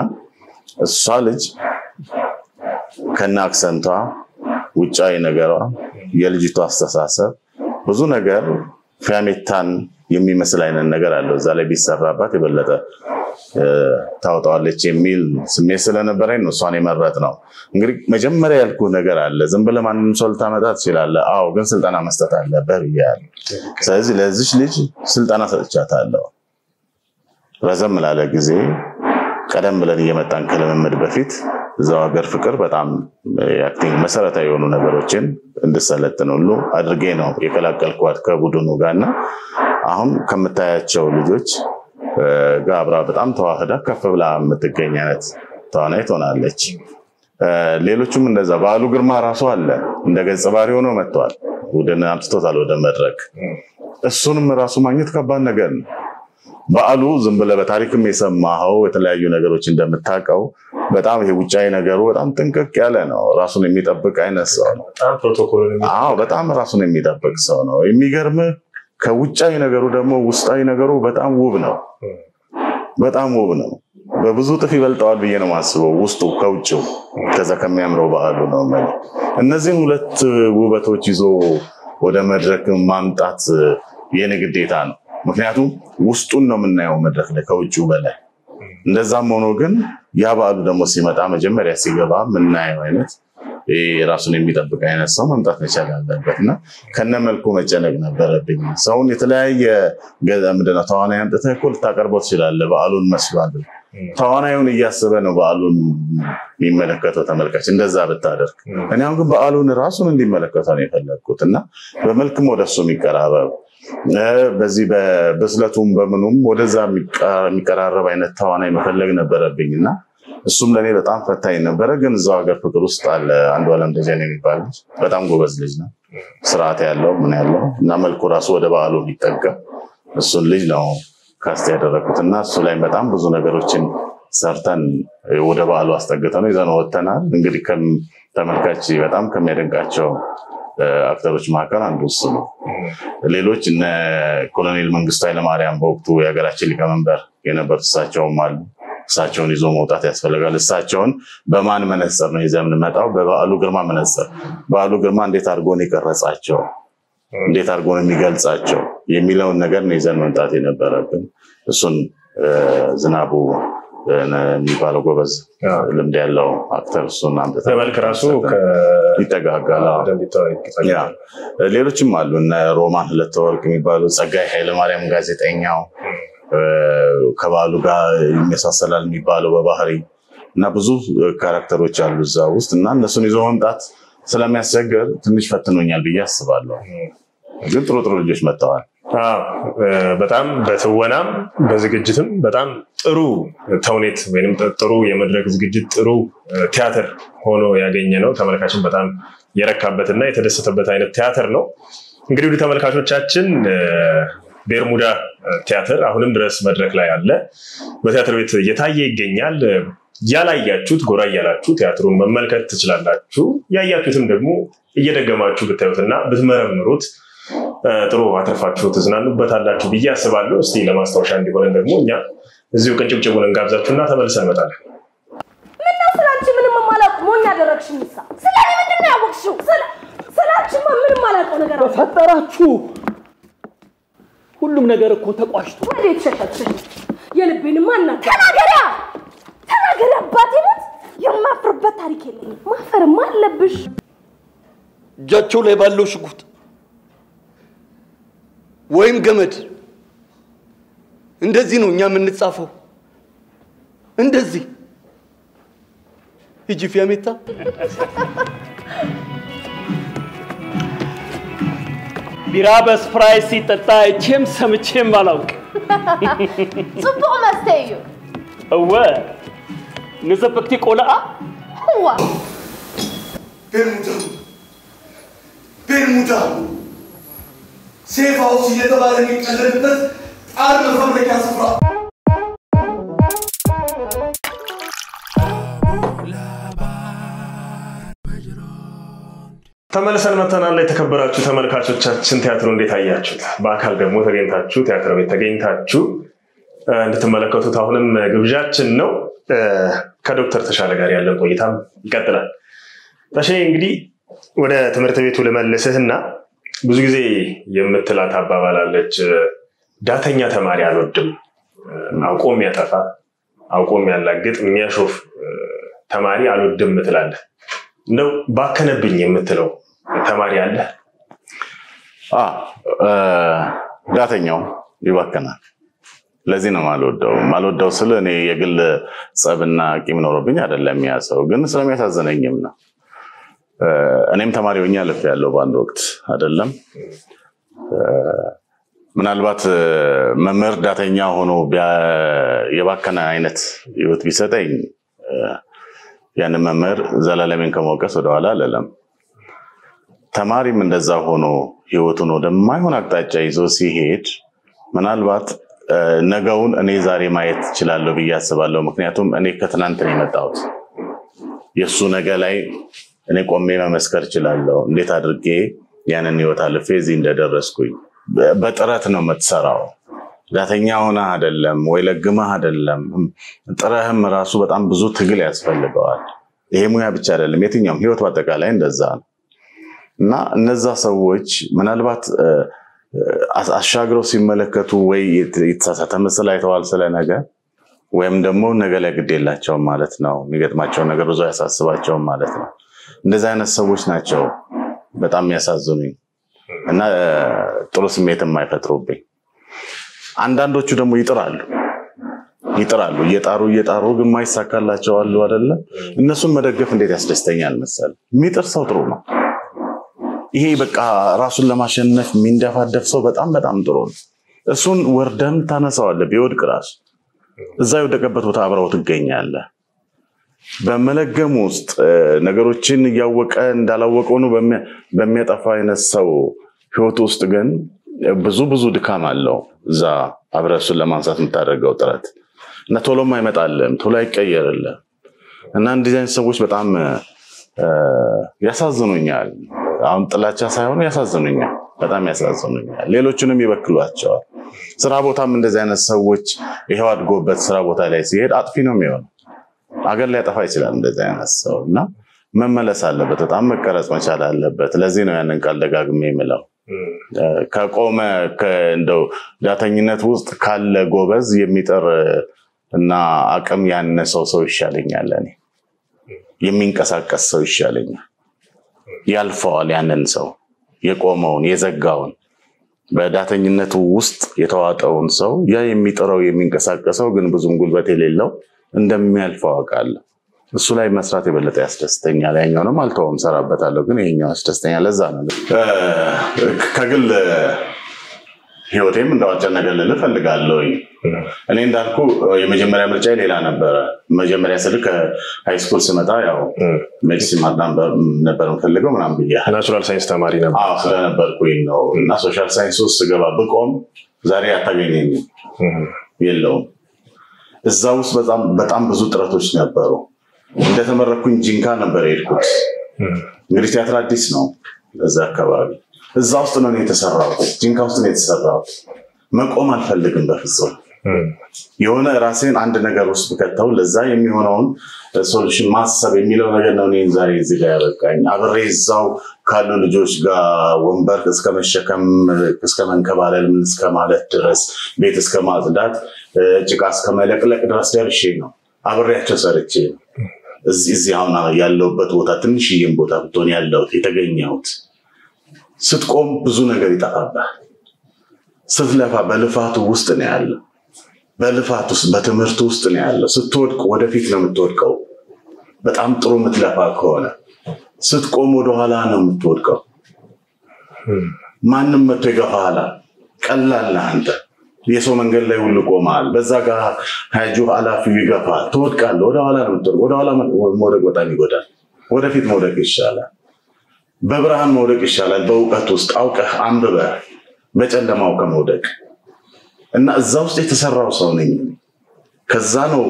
እሷ ልጅ ከና አክሰንቷ ውጫይ ነገሯ የልጅቷ አስተሳሰብ ብዙ ነገር ፊያሜታን የሚመስል አይነት ነገር አለው እዛ ላይ ቢሰራባት ይበለጣ ታውጣለች የሚል ስሜት ስለነበረኝ ነው እሷን የመረጥ ነው እንግዲህ መጀመሪያ ያልኩ ነገር አለ ዝም ብለ ማንንም ሶልታ መጣት ይችላል አዎ ግን ስልጣና መስጠት አለበት ይላል ስለዚህ ለዚህ ልጅ ስልጣና ሰጥቻታለሁ ረዘም ላለ ጊዜ ቀደም ብለን እየመጣን ከለመመድ በፊት እዛው ሀገር ፍቅር በጣም አክቲንግ መሰረታዊ የሆኑ ነገሮችን እንደሰለጥን ሁሉ አድርጌ ነው የከላቀልኳት ከቡድኑ ጋርና አሁን ከመታያቸው ልጆች ጋብራ በጣም ተዋህዳ ከፍ ብላ የምትገኝ አይነት ተዋናይት ሆናለች። ሌሎችም እንደዛ ባሉ ግርማ ራሱ አለ እንደ ገጸ ባህሪ ሆኖ መጥቷል። ወደና አምጥቶታል ወደ መድረክ። እሱንም ራሱ ማግኘት ከባድ ነገር ነው። ባሉ ዝም ብለህ በታሪክም የሰማኸው የተለያዩ ነገሮች እንደምታቀው በጣም ይሄ ውጫይ ነገሩ በጣም ጥንቅቅ ያለ ነው። ራሱን የሚጠብቅ አይነት ሰው ነው። በጣም ፕሮቶኮል ነው። አዎ በጣም ራሱን የሚጠብቅ ሰው ነው። የሚገርም ከውጫይ ነገሩ ደግሞ ውስጣይ ነገሩ በጣም ውብ ነው። በጣም ውብ ነው። በብዙ ጥፍ ይበልጣዋል ብዬ ነው ማስበው ውስጡ ከውጭው ከዛ ከመያምረው ባሉ ነው ማለት። እነዚህን ሁለት ውበቶች ይዞ ወደ መድረክ ማምጣት የኔ ግዴታ ነው። ምክንያቱም ውስጡን ነው የምናየው መድረክ ላይ ከውጭው በላይ። እንደዛም ሆኖ ግን ያ ባሉ ደግሞ ሲመጣ መጀመሪያ ሲገባ ምናየው አይነት ራሱን የሚጠብቅ አይነት ሰው ማምጣት መቻል አለበትና ከነመልኩ መጨነቅ ነበረብኝ። ሰውን የተለያየ ገደምደና ተዋናይ አምጥተህ እኮ ልታቀርበው ትችላለህ ባሉን መስሏል። ተዋናዩን እያሰበ ነው ባሉን የሚመለከተው ተመልካች እንደዛ ብታደርግ። እኔ አሁን ግን ባሉን ራሱን እንዲመለከተው ነው የፈለኩትና በመልክም ወደሱ የሚቀራረብ በዚህ በብስለቱም በመኑም ወደዛ የሚቀራረብ አይነት ተዋናይ መፈለግ ነበረብኝና እሱም ለኔ በጣም ፈታኝ ነበር። ግን እዛው ሀገር ፍቅር ውስጥ አለ አንዱ ዓለም ደጀኔ የሚባል በጣም ጎበዝ ልጅ ነው። ስርዓት ያለው ምን ያለው እና መልኩ ራሱ ወደ ባሉ ሊጠጋ እሱን ልጅ ነው ካስት ያደረኩትና እሱ ላይ በጣም ብዙ ነገሮችን ሰርተን ወደ ባሉ አስጠግተነው ይዘን ወጥተናል። እንግዲህ ተመልካች በጣም ከሚያደንቃቸው አክተሮች ማካን አንዱ እሱ ነው። ሌሎች እነ ኮሎኔል መንግስቱ ኃይለማርያም በወቅቱ የሀገራችን ሊቀመንበር የነበሩ እሳቸውም አሉ። እሳቸውን ይዞ መውጣት ያስፈልጋል። እሳቸውን በማን መነጽር ነው ይዘን መጣው? በበዓሉ ግርማ መነጽር። በዓሉ ግርማ እንዴት አድርጎ ነው የቀረጻቸው? እንዴት አድርጎ ነው የሚገልጻቸው? የሚለውን ነገር ነው ይዘን መምጣት የነበረብን። እሱን ዝናቡ የሚባለው ጎበዝ ልምድ ያለው አክተር እሱን አምጥተን በመልክ ራሱ ይተጋጋላ። ሌሎችም አሉ እነ ሮማን ለተወርቅ የሚባሉ ጸጋይ ኃይለማርያም ጋዜጠኛው ከባሉ ጋር የሚያሳሰላል የሚባለው በባህሪ እና ብዙ ካራክተሮች አሉ እዛ ውስጥ እና እነሱን ይዞ መምጣት ስለሚያስቸግር ትንሽ ፈትኖኛል ብዬ አስባለሁ። ግን ጥሩ ጥሩ ልጆች መጥተዋል። አዎ በጣም በትወናም በዝግጅትም በጣም ጥሩ ተውኔት ወይንም ጥሩ የመድረክ ዝግጅት ጥሩ ቲያትር ሆኖ ያገኘ ነው። ተመልካቹም በጣም የረካበትና የተደሰተበት አይነት ቲያትር ነው። እንግዲህ ሁሉ ተመልካቾቻችን ቤርሙዳ ቲያትር አሁንም ድረስ መድረክ ላይ አለ፣ በቲያትር ቤት የታየ ይገኛል። ያላያችሁት ጎራ ያላችሁ ቲያትሩን መመልከት ትችላላችሁ። ያያችሁትም ደግሞ እየደገማችሁ ብታዩትና ብትመረምሩት ጥሩ አትርፋችሁ ትዝናኑበታላችሁ ብዬ አስባለሁ። እስቲ ለማስታወሻ እንዲሆን ደግሞ እኛ እዚሁ ቅንጭብጭቡን እንጋብዛችሁና ተመልሰን እንመጣለን። ምን ነው ስራችሁ ምንም ማለት ሞኛ ያደረክሽኝሳ ስለዚህ ምንድነው ያወቅሽው? ስራችሁ ምንም ማለት ነገር ፈጠራችሁ ሁሉም ነገር እኮ ተቋሽቶ ወዴት ሸሸሽ? የልቤንማ እናት ተናገራ ተናገራ ባትይበት የማፍርበት ታሪክ የለኝም። ማፈርማ አለብሽ። እጃችሁ ላይ ባለው ሽጉጥ ወይም ገመድ እንደዚህ ነው እኛ የምንጻፈው። እንደዚህ እጅፍ ያመጣ ቢራ በስፕራይት ሲጠጣ እቺም ሰምቼም አላውቅ። ጽቡቅ ማስተዩ እወ ንዘብክቲ ቆላአ እወ ቤርሙዳ ቤርሙዳ ሴፋውስ እየተባለ የሚቀለድበት ጣር ፋብሪካ ስፍራ ተመልሰን መተናል። የተከበራችሁ ተመልካቾቻችን ቲያትሩን እንዴት አያችሁት? በአካል ደግሞ ተገኝታችሁ ቲያትር ቤት ተገኝታችሁ እንድትመለከቱት አሁንም ግብዣችን ነው። ከዶክተር ተሻለ ጋር ያለን ቆይታም ይቀጥላል። ተሼ እንግዲህ ወደ ትምህርት ቤቱ ለመለስህና ብዙ ጊዜ የምትላት አባባል አለች ዳተኛ ተማሪ አልወድም። አውቆም ያጠፋ አውቆም ያላግጥ የሚያሾፍ ተማሪ አልወድም ትላለህ። ነው ባከነብኝ የምትለው ተማሪ አለ? አዎ ዳተኛው ይባከናል። ለዚህ ነው ማልወደው ማልወደው ስለኔ የግል ጸብና ቂም ኖሮብኝ አይደለም። ያሰው ግን ስለሚያሳዘነኝም ነው። እኔም ተማሪውኛ ልፍ ያለው ባንድ ወቅት አይደለም من البات ممر داتينيا هونو بيا يباكنا عينت يوت بيساتين يعني ممر زلال من كموكس ودوالا للم تماري من دزا هونو يوتونو دم ما هناك تاجيزو سيهيد من البات نجاون أني زاري ما يتشللو بيا سبالو مكنياتهم أني كتنان تري متاوس يسونا جلاي أني قومي ما مسكر تشللو نتادركي يعني نيوت على فيزين دادرسكوي بتراتنا متسرعوا، لكن ياهنا هذا اللهم ولا الجماعة هذا اللهم تراهم راسوبة عم بزوت غلي أسفل الجوال، هي مو هبتشار اللي ميتين يوم هي وتبتك على عند الزان، نا نزع سويتش من البعض الشجرة ملكته ويت يتساتها مثلا يتوال سلنا جا، ويمدمون نجلك ديلا شو مالتنا، نيجت ما شو نجر رزق أساسا شو مالتنا، نزعنا سويتش نشوا، بتعمل أساس زمين. እና ጥሩ ስሜት የማይፈጥሩብኝ አንዳንዶቹ ደግሞ ይጥራሉ ይጥራሉ እየጣሩ እየጣሩ ግን ማይሳካላቸው አሉ አይደለ እነሱን መደገፍ እንዴት ያስደስተኛል መሰል ሚጥር ሰው ጥሩ ነው ይሄ በቃ ራሱን ለማሸነፍ ሚንደፋደፍ ሰው በጣም በጣም ጥሩ ነው እሱን ወርደም ታነሳዋለህ ቢወድቅ ራስ እዛው ደቀበት ቦታ አብረው ትገኛለህ በመለገም ውስጥ ነገሮችን ያወቀ እንዳላወቀው ነው በሚያጠፋ አይነሰው ህይወት ውስጥ ግን ብዙ ብዙ ድካም አለው ዛ አብራሱ ለማንሳት እንታደርገው ጥራት እና ቶሎም አይመጣለም ቶሎ አይቀየርለ እና እንዲዛን ሰዎች በጣም ያሳዝኑኛል አሁን ጥላቻ ሳይሆን ያሳዝኑኛል በጣም ያሳዝኑኛል ሌሎችንም ይበክሏቸዋል ስራ ቦታም እንደዚህ አይነት ሰዎች ይሄው አድጎበት ስራ ቦታ ላይ ሲሄድ አጥፊ ነው የሚሆነው አገር ላይ አጠፋ ይችላል እንደዛ ያነሳውና መመለስ አለበት በጣም መቀረጽ መቻል አለበት ለዚህ ነው ያንን ቃል ደጋግሜ የምለው ከቆመ እንደው ዳተኝነት ውስጥ ካለ ጎበዝ የሚጠር እና አቅም ያነሰው ሰው ይሻለኛል እኔ የሚንቀሳቀስ ሰው ይሻለኛል ያልፈዋል ያንን ሰው የቆመውን የዘጋውን በዳተኝነቱ ውስጥ የተዋጠውን ሰው ያ የሚጠራው የሚንቀሳቀሰው ግን ብዙም ጉልበት የሌለው እንደሚያልፈው አቃለ እሱ ላይ መስራት የበለጠ ያስደስተኛል ያኛው ነው ማልተውም ሰራበታለሁ ግን ይሄኛው ያስደስተኛል ለዛ ነው ከግል ህይወቴም እንደዋጨነገል ልፈልጋለሁ እኔ እንዳልኩ የመጀመሪያ ምርጫዬ ሌላ ነበር መጀመሪያ ስልክ ሃይ ስኩል ስመጣ ያው ሜዲሲን ማዳምበር ነበር እንፈልገው ምናም ብያ ናቹራል ሳይንስ ተማሪ ነበር አዎ ስለነበርኩኝ ነው እና ሶሻል ሳይንስ ውስጥ ገባ በቆም ዛሬ አታገኘኝ የለው እዛውስ በጣም በጣም ብዙ ጥራቶች ነበሩ እንደተመረኩኝ ጂንካ ነበር የሄድኩት እንግዲህ ቲያትር አዲስ ነው እዛ አካባቢ እዛውስ ነው የተሰራው ጂንካውስ ነው የተሰራው መቆም አልፈልግም በፍጹም የሆነ ራሴን አንድ ነገር ውስጥ ብከተው ለዛ የሚሆነውን ሶሉሽን ማሰብ የሚለው ነገር ነው እኔን ዛሬ እዚህ ጋር ያበቃኝ አብሬ እዛው ካሉ ልጆች ጋር ወንበር እስከመሸከም እስከመንከባለል እስከማለት ድረስ ቤት እስከማጽዳት ጭቃ እስከመለቅለቅ ድረስ ደርሼ ነው አብሬያቸው ሰርቼ እዚህ እዚህ አሁን ያለውበት ቦታ ትንሽዬም ቦታ ብትሆን ያለው የተገኘሁት ስትቆም ብዙ ነገር ይጣፋባል ስትለፋ በልፋቱ ውስጥ ነው ያለው በልፋቱ ውስጥ በትምርቱ ውስጥ ነው ያለው ስትወድቅ ወደፊት ነው የምትወድቀው በጣም ጥሩ ምትለፋ ከሆነ ስትቆም ወደ ኋላ ነው የምትወድቀው ማንንም መተገፋላ ቀላል አንተ የሰው መንገድ ላይ ሁሉ ቆማል በዛ ጋር ሀጁ አላፊ ይገፋ ተወድቃለ ወደ ኋላ ነው የምትወድቀው ወደ ኋላ መውደቅ በጣም ይጎዳል ወደፊት መውደቅ ይሻላል በብርሃን መውደቅ ይሻላል በእውቀት ውስጥ አውቀህ አንብበህ በጨለማው ከመውደቅ እና እዛው ውስጥ የተሰራው ሰው ነኝ ከዛ ነው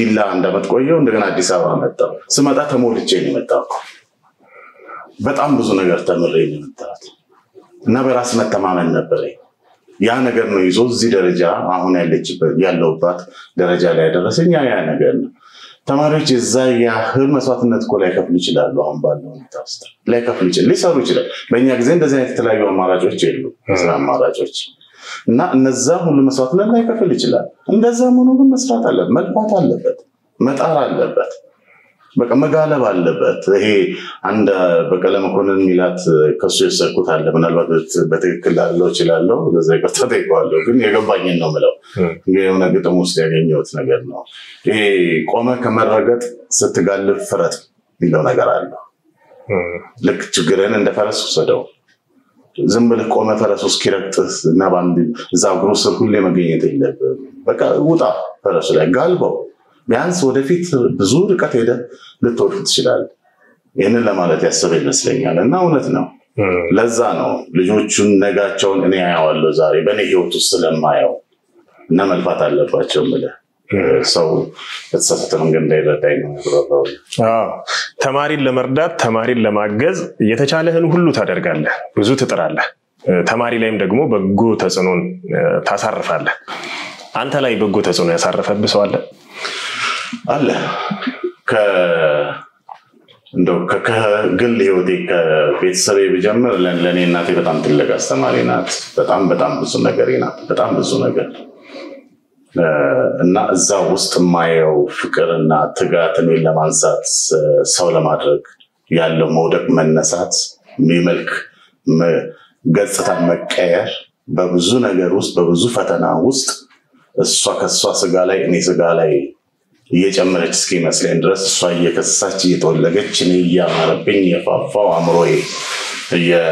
ዲላ አንደበት ቆየው እንደገና አዲስ አበባ መጣው ስመጣ ተሞልቼ ነው መጣው በጣም ብዙ ነገር ተመረ ይመጣት እና በራስ መተማመን ነበር ያ ነገር ነው ይዞ እዚ ደረጃ አሁን ያለችበት ያለውባት ደረጃ ላይ ያደረሰኝ ያ ነገር ነው ተማሪዎች እዛ ያ ህል መስዋዕትነት ኮላ ይከፍሉ ይችላል አሁን ባለው ተስተ ላይ ከፍሉ ይችላል ሊሰሩ ይችላል በእኛ ጊዜ እንደዚህ አይነት ተላዩ አማራጮች የሉ ስራ አማራጮች እና እነዛ ሁሉ መስዋዕትነት ላይ ከፍል ይችላል እንደዛ ሆኖ ግን መስራት አለበት መልፋት አለበት መጣር አለበት በቃ መጋለብ አለበት ይሄ አንድ በቀለም ኮነን ሚላት ከሱ የሰኩት አለ ምናልባት በትክክል ላለው ይችላል ለዛ ይከታተ ይባላል ግን የገባኝ ነው ማለት የሆነ ግጥም ውስጥ ያገኘሁት ነገር ነው ይሄ ቆመ ከመረገጥ ስትጋልብ ፍረት የሚለው ነገር አለ ልክ ችግርን እንደፈረስ ወሰደው زملك كونا ثلاثوس كيرت نباند زاوجروس كل ما جيني تيلب بكا وطع ثلاثوس لا قلبه بيعنس ودفيت بزور كتيدا للتورف تشلال يعني لما لا تحسبين مسلين يعني ناونتنا لزانو لجوتشون نجاتشون إني عوالو زاري بني يوتو السلام معه نما الفتاة اللي بتشوم له سو اتساعدت من جنديرة تاني آه ثماري لمردات ثماري لمعجز يتجعله إنه كله تدرجال له بزوت ترالله ثماري لهم دقمو بجو تسنون تصرف له أنت لا يبجو تسنون يصرف بسؤال الله ك ندو كك قللي ودي كبيت سري بجمر لأن لاني ناتي بتعمل تلقى ثماري نات بتعمل بتعمل بسونا كرينا بتعمل بسونا كر نا زاوست مايو فكرنا تجات من لمانسات سولا مدرك يالله مودك من نسات ميملك م قصة مكير ببزونا جروست ببزوفتنا وست السواك السواس قالي نيس قالي يجمعنا تسكين مثل إندرس السواية كساتي تقول لقتني يا مربيني ففوا عمروي يا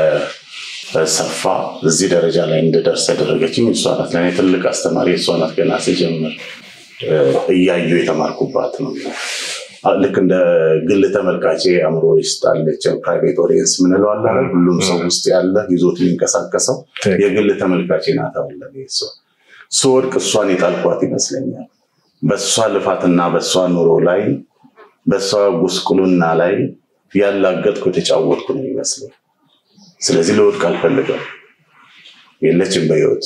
صفا زيد رجال عند درس درجتي من سؤالات لأن يتلك أستماري سؤالات كناس يجمر إيايوي تماركوا باتنا لكن قلة تمركاتي أمره يستعلق كم private audience من الوالله كلهم سوست الله يزود لين كسر كسر يا قلة تمركاتي ناتا والله بيسو صور كسواني تالقواتي مثلاً بس سؤال فاتنا بس سؤال نورولاي بس سؤال غسكلون نالاي يا الله قد كنت أجود كوني مثلاً سلازي لود كالفلجو يلتش بيوت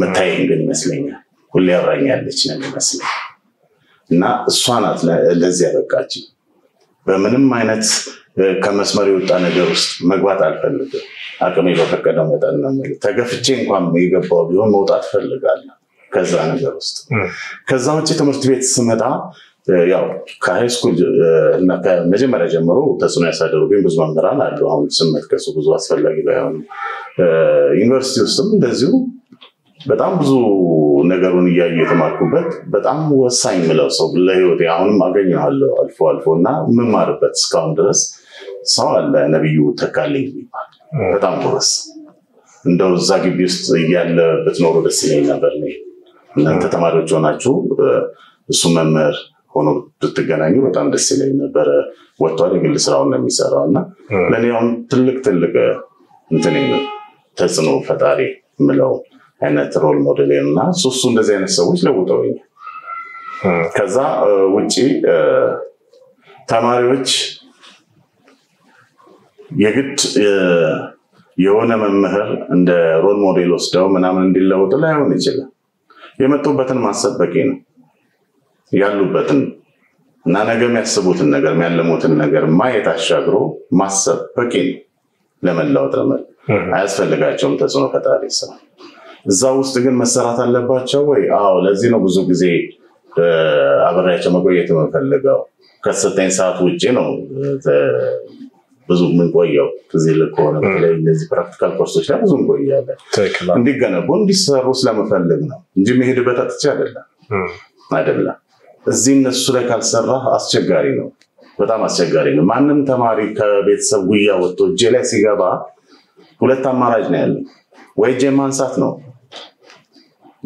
متاين بين مسلينا كل يوم يلتشنا بين مسلينا نا صانات لازير كاتي ومن ماينات كمسمار يوت أنا جرست مقبات الفلجو أكمل يبقى كلام يتأنمل تجفتين قام يجبوا بيوم موت الفلجو كذا أنا جرست كذا وجه تمرتبيت سمدا ياو كهيس كل نك نجمع رجمرو تسوني سادروبين بزمان درانا اللي هم سمت كسو بزوات فلقي بهم يونيفرسيتي وسمت دزيو بتعم بزو نجاروني يجي تماركوبات بتعم هو ساين ملاصوب الله يودي عون ما جني هلا ألف ألف ونا من ماربت سكاندرس سؤال نبيو تكاليم بتعم بس ندور زاجي بيست يجال بتنور بسنين نبرني أنت تمارو جوناجو سوممر كونوا تتجنّعوا وتعملوا السليم برا وطارق اللي سرعنا ميسرعنا لأن يوم تلك تلك نتنين تزنوا فتاري ملو أنا ترول موديلنا سوسون دزين السويس لو توين كذا وجي تماري وجه يجت يونا من مهر عند رول موديلوس ده منامن دللا وطلع يوني جلا يمتوا بتن ماسات بكين يالو باتن نانا جميع سبوت النجار مين لموت النجار ما يتعشقرو ما سب بكين لما الله ترمل عايز فلقاء يوم تزونه فتاريسا زاوست جن مسارات اللي بتشوي آه لازينه بزوج زي عبارة كم قوية تمر فلقاء كستين ساعات وجنو بزوج من قوية تزيل كونا كلا نزي براكتيكال كورسوش لا بزوج قوية هذا عندك جنا بون بس روسلا مفلقنا جميع هربتات تجاربنا ما دبلا زين السرقة السرّة أشجعينه، بتأم أشجعينه. ما نم تماري كبيت سبوية وتوجيله سيجابا، ولا تمارج نهل. ويجي ما نساتنا،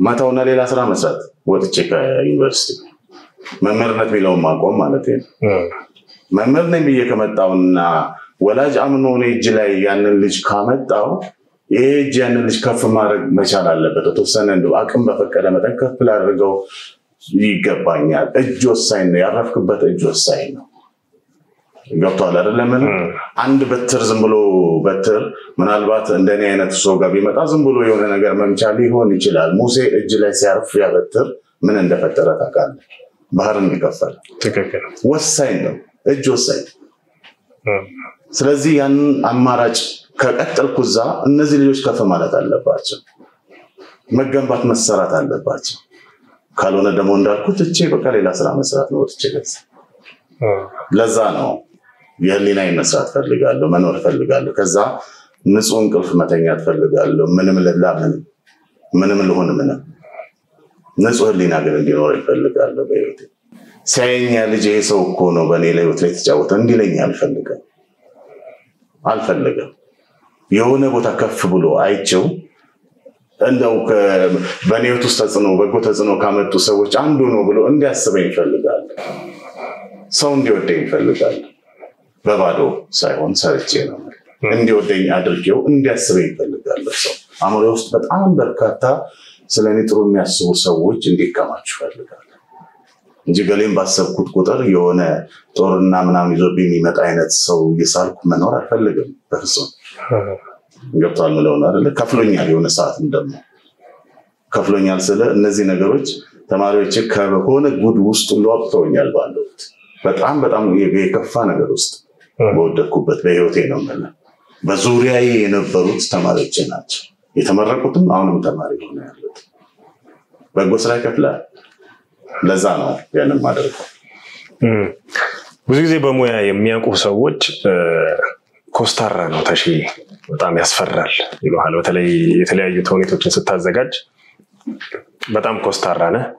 ما تاونا ليلا سرّة مسات، وتشيكا يونيفرسيتي. ما مرنا تميلوا ما قوم مالتين. ما مرنا بيجي كم تاونا ولا جامنوني جلاي يعني ليش كامت تاو. إيه جاني ليش كف مارج مشارع لبته توصلنا ندو أكمل بفكر لما تكف بلا رجوا. يجبانيا الجوسين يعرف كبت الجوسين قبضوا على الرمل عند بتر زملو بتر من البات عندنا هنا تسوق بيمت أزملو يونا نجار ممشالي هو نجلال موسى الجلاس يعرف يا بتر من عند بترة تكال بحرني كفر تكفر والسين الجوسين سلزي أن أمارج كأت القزة النزل يوش كف مالت على الباتش مجنبات مسرات على الباتش خالونا دموندار كنت تشيبه كلي لا سلام مسرات نور تشيكس لزانو يهلي ناي مسرات فلقالو منور فلقالو كذا نسون كل في متنيات فلقالو من من اللي بلا من من من اللي هون منا نسون لينا غير اللي نور فلقالو بيوتي سين يا اللي جاي سو كونو بني لي وتريت تجاوتن دي لين يا فلقالو على فلقالو يهونا بتكف بلو عيتشو عندهم بنيو تستأذنوا بقو تستأذنوا كامل تسويش عندهم بلو عندي السبعين فلذال سوندي وتين فلذال ببادو سايون سرتشينا عندي وتين عدلكيو عندي السبعين فلذال لسه عمري أست بتعامل بركاتا سلني تروم يسوي سويش عندي كامل فلذال جيلين بس كود كودر يهونا تورنا منا ميزوبي ميمت عينت سو يسالك منور فلذال بخصوص يقطع الملونار اللي كفلونيال يونا ساعات ندمه كفلونيال سلا نزين أجروج تمارو يче كابو كونه جود وست ولوب تونيال بالوت بتعم بتعم يجي كفانا جروست بودا كوبت بيوتين أمنا بزوريا يينو بروت تمارو يче ناتش يتمرر كتم عونم تمارو كونه يالوت بقوس راي كفلا لزانا يعني ما درك بزيك زي بمويا يميا كوساوج كوستارا نتاشي بتعم يسفرال يلوه على وتلي يتلي يتوني توجن ستة زجاج بتعم كوستارا نه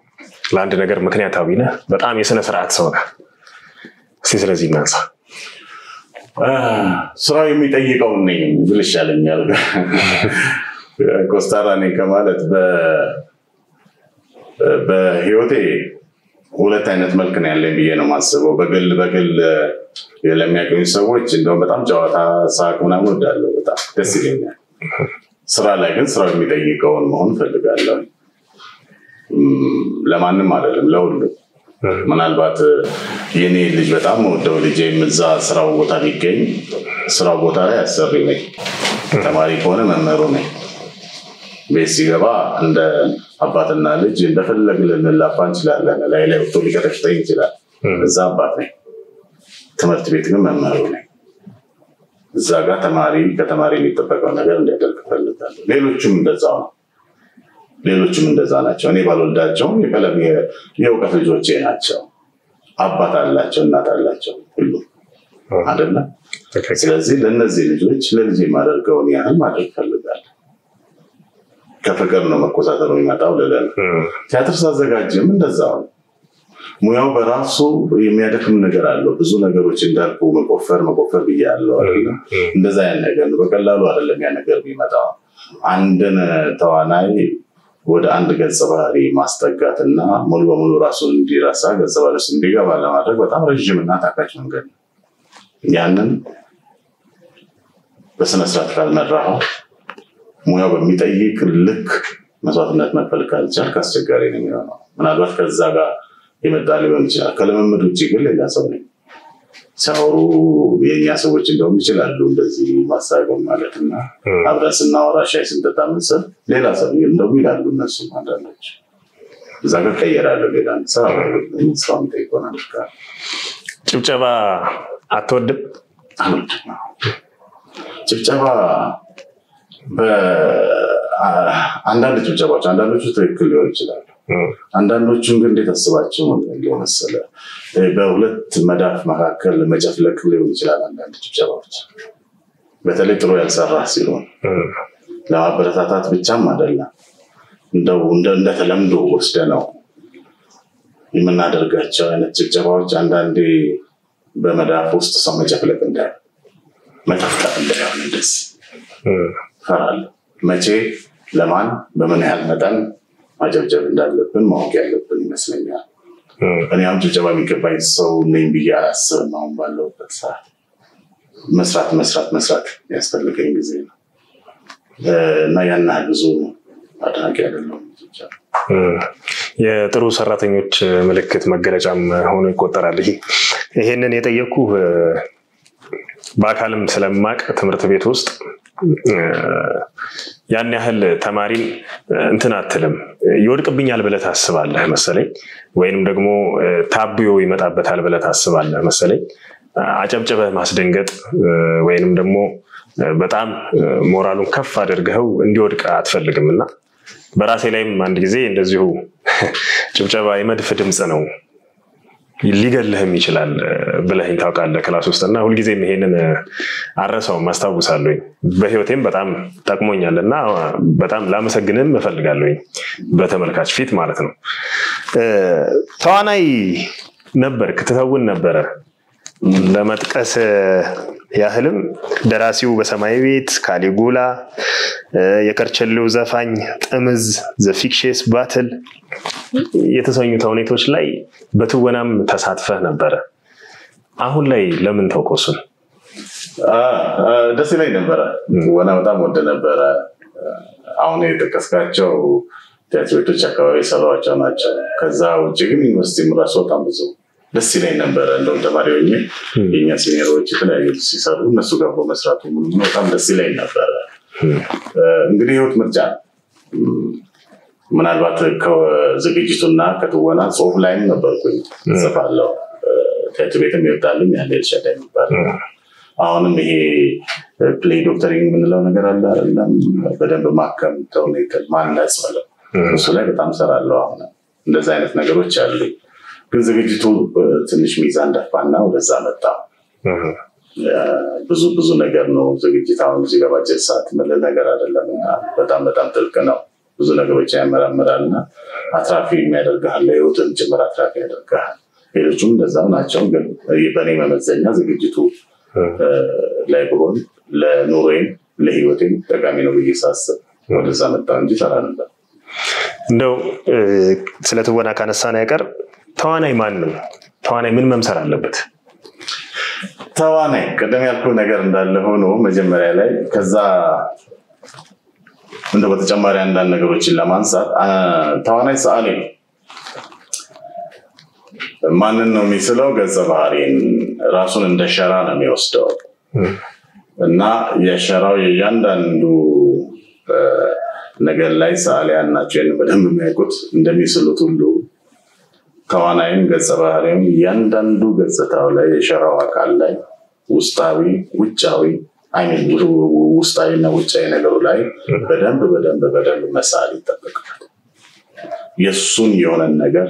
لأن النجار مكنية تابينه بتعم يسنا سرعة سونا سيسر زيمان صح سراي ميت أي كونين بلش على يالله كوستارا نكملت ب بهيوتي ولت عينت ملكنا اللي بيجينا ماسه وبقل بقل يلمي أكون سويت إنه بتعم جواتها ساكونا مودالو بتاع تسيلنا سرا لكن سرا ميتاي كون مهون فلقالله لما نمارل لولو من البات يعني اللي جبتها مودو اللي جاي متزا سرا وقطع يجين سرا وقطع يسريني تماري كونه من نروني بيسيجا با عند أبادنا اللي جين دخل لقلنا لا بانش لا لا لا لا وطولي كرفتين كلا زاباتني تمرت بيتكم من مارونه زاغا تمارين كتمارين يتبقون غير ليتل كفلت ليلو تشم دزانا ليلو تشم دزانا تشوني بالو داچو يكلم يو كفيزو تشيناچو አባታ አላቸው እናት አላቸው ሁሉ አይደለ ስለዚህ ለነዚህ ልጆች ለዚህ ማደርገውን ያህል ማድረግ ፈልጋለሁ ከፈቀር ነው መቆጣጠሩ ይመጣው ለለለ ቲያትር ሳዘጋጅም እንደዛው ሙያው በራሱ የሚያደክም ነገር አለው ብዙ ነገሮች እንዳልኩ መቆፈር መቆፈር በያለው አይደለም እንደዛ ያን ነገር በቀላሉ አይደለም ያን ነገር ቢመጣው አንድን ተዋናይ ወደ አንድ ገጽ ባህሪ ማስተጋትና ሙሉ በሙሉ ራሱን እንዲራሳ ገጽ ባህሪስ እንዲገባ ለማድረግ በጣም ረጅምና ታካች መንገድ ያንን በስነ ስርዓት ካልመራኸው ሙያው በሚጠይቅ ልክ መስዋዕትነት መክፈል ካልቻልክ አስቸጋሪ ነው የሚሆነው ምናልባት ከዛ ጋር የመጣለው እንጂ አከለመምዱ ጭግል ያሳው ነው ሳውሩ የኛ ሰዎች እንደውም ይችላሉ እንደዚህ ማሳገም ማለትና አብራስና ወራሻይ እንደታመሰ ሌላ ሰው እንደውም ይላሉ እነሱ ማዳለች ዛጋ ቀየራለ ሌላን ሳውሩ እንስራም ተይቆናልካ ጭብጨባ አትወድም ጭብጨባ በአንዳንድ ጭብጨባዎች አንዳንዶቹ ትክክል ሊሆን ይችላል አንዳንዶቹ ግን እንደተሰባቸው ነው መሰለ በሁለት መዳፍ መካከል መጨፍለቅ ሊሆን ይችላል አንዳንድ ጭብጨባዎች በተለይ ጥሩ ያልሰራ ሲሆን ለማበረታታት ብቻም አይደለም እንደው እንደ ተለምዶ ወስደነው የምናደርጋቸው አይነት ጭብጨባዎች አንዳንዴ በመዳፍ ውስጥ ሰው መጨፍለቅ እንደ መታፈቅ እንደሆነ ደስ ፈራል መቼ ለማን በምን ያህል መጠን አጀብጀብ እንዳለብን ማወቅ ያለብን ይመስለኛል እኔ አጀብጀባ የሚገባኝ ሰው ነኝ ብዬ አላስብም ነው ባለውበት ሰዓት መስራት መስራት መስራት ያስፈልገኝ ጊዜ ነው እና ያና ብዙ አድናቂ አይደለም የጥሩ ሰራተኞች ምልክት መገለጫም ሆኖ ይቆጠራል ይሄንን የጠየቁ ባካለም ስለማቅ ትምርት ቤት ውስጥ ያን ያህል ተማሪን እንትን አትልም ይወድቅብኛል ብለህ አስባለህ መሰለኝ ወይንም ደግሞ ታብዮ ይመጣበታል ብለህ አስባለህ መሰለኝ አጨብጨበህ ማስደንገጥ ወይንም ደግሞ በጣም ሞራሉን ከፍ አድርገው እንዲወድቅ አትፈልግምና በራሴ ላይም አንድ ጊዜ እንደዚሁ ጭብጨባ የመድፍ ድምጽ ነው ሊገልህም ይችላል ብለህ እንታውቃለህ ክላስ ውስጥና ሁሉ ጊዜም ይሄንን አረሳው ማስተዋውሳለሁ በህይወቴም በጣም ተጠቅሞኛልና በጣም ላመሰግንም እፈልጋለሁ በተመልካች ፊት ማለት ነው ተዋናይ ነበርክ ተተውን ነበር ለመጥቀስ ያህልም ደራሲው በሰማይ ቤት ካሊጉላ የከርቸለው ዘፋኝ ጥምዝ ዘ ፊክሽስ ባትል የተሰኙ ተውኔቶች ላይ በትወናም ተሳትፈህ ነበር አሁን ላይ ለምን ተውከሱን አ ደስ ይለኝ ነበር ወና በጣም ወደ ነበር አሁን የተከስካቸው ተያትሮች አካባቢ ሰራዋቸው ናቸው ከዛ ወጪ ግን ዩኒቨርሲቲ ምራሶታ አምዞ ደስ ይለኝ ነበር እንደው ተማሪዎቼ የኛ ሲኒየሮች ተለያዩ ሲሰሩ እነሱ ጋር በመስራቱ ምንም በጣም ደስ ይለኝ ነበር እንግዲህ ህይወት ምርጫ ምናልባት ከዝግጅቱና ከትወና ጾፍ ላይም ነበርኩኝ ጽፋለሁ ተያትር ቤትም ይወጣልኝ ያለል ሸዳይ ነበር አሁንም ይሄ ፕሌይ ዶክተሪንግ ምን ነው ነገር አለ አይደለም በደንብ ማከም ተውኔት ማናጽ ማለት እሱ ላይ በጣም ሰራለሁ አሁን እንደዛ አይነት ነገሮች አሉ ግን ዝግጅቱ ትንሽ ሚዛን ደፋና ወደዛ መጣ ብዙ ብዙ ነገር ነው ዝግጅታው እዚህ ጋር ባጭር ሰዓት ማለት ነገር አይደለም በጣም በጣም ጥልቅ ነው ብዙ ነገሮች ያመረምራልና አትራፊ የሚያደርጋል ለይወቱን ጭምር አትራፊ ያደርጋል ሌሎችም እንደዛው ናቸው ግን በኔ መመዘኛ ዝግጅቱ ላይ ብሆን ለኑሮዬም ለህይወቴም ጠቃሚ ነው ብዬ ሳስብ ወደዛ መጣ እንጂ ተራንባ እንደው ስለተወና ካነሳና ያቀር ተዋናይ ማን ነው ተዋናይ ምን መምሰል አለበት ተዋናይ ቀደም ያልኩት ነገር እንዳለ ሆኖ መጀመሪያ ላይ ከዛ እንደ በተጨማሪ አንዳንድ ነገሮችን ለማንሳት ተዋናይ ሰዓሊ ማንን ነው የሚስለው ገጸ ባህሪን ራሱን እንደ ሸራ ነው የሚወስደው እና የሸራው ያንዳንዱ ነገር ላይ ሰዓሊያን ናቸው እንደምንም የሚያውቁት እንደሚስሉት ሁሉ ተዋናይን ገጸ ባህሪን ያንዳንዱ ገጽታው ላይ የሸራው አካል ላይ ውስጣዊ ውጫዊ አይን ውስጣዊ ነው ውጫዊ ነገሩ ላይ በደንብ በደንብ በደንብ መሳል ይተከካል የሱን የሆነ ነገር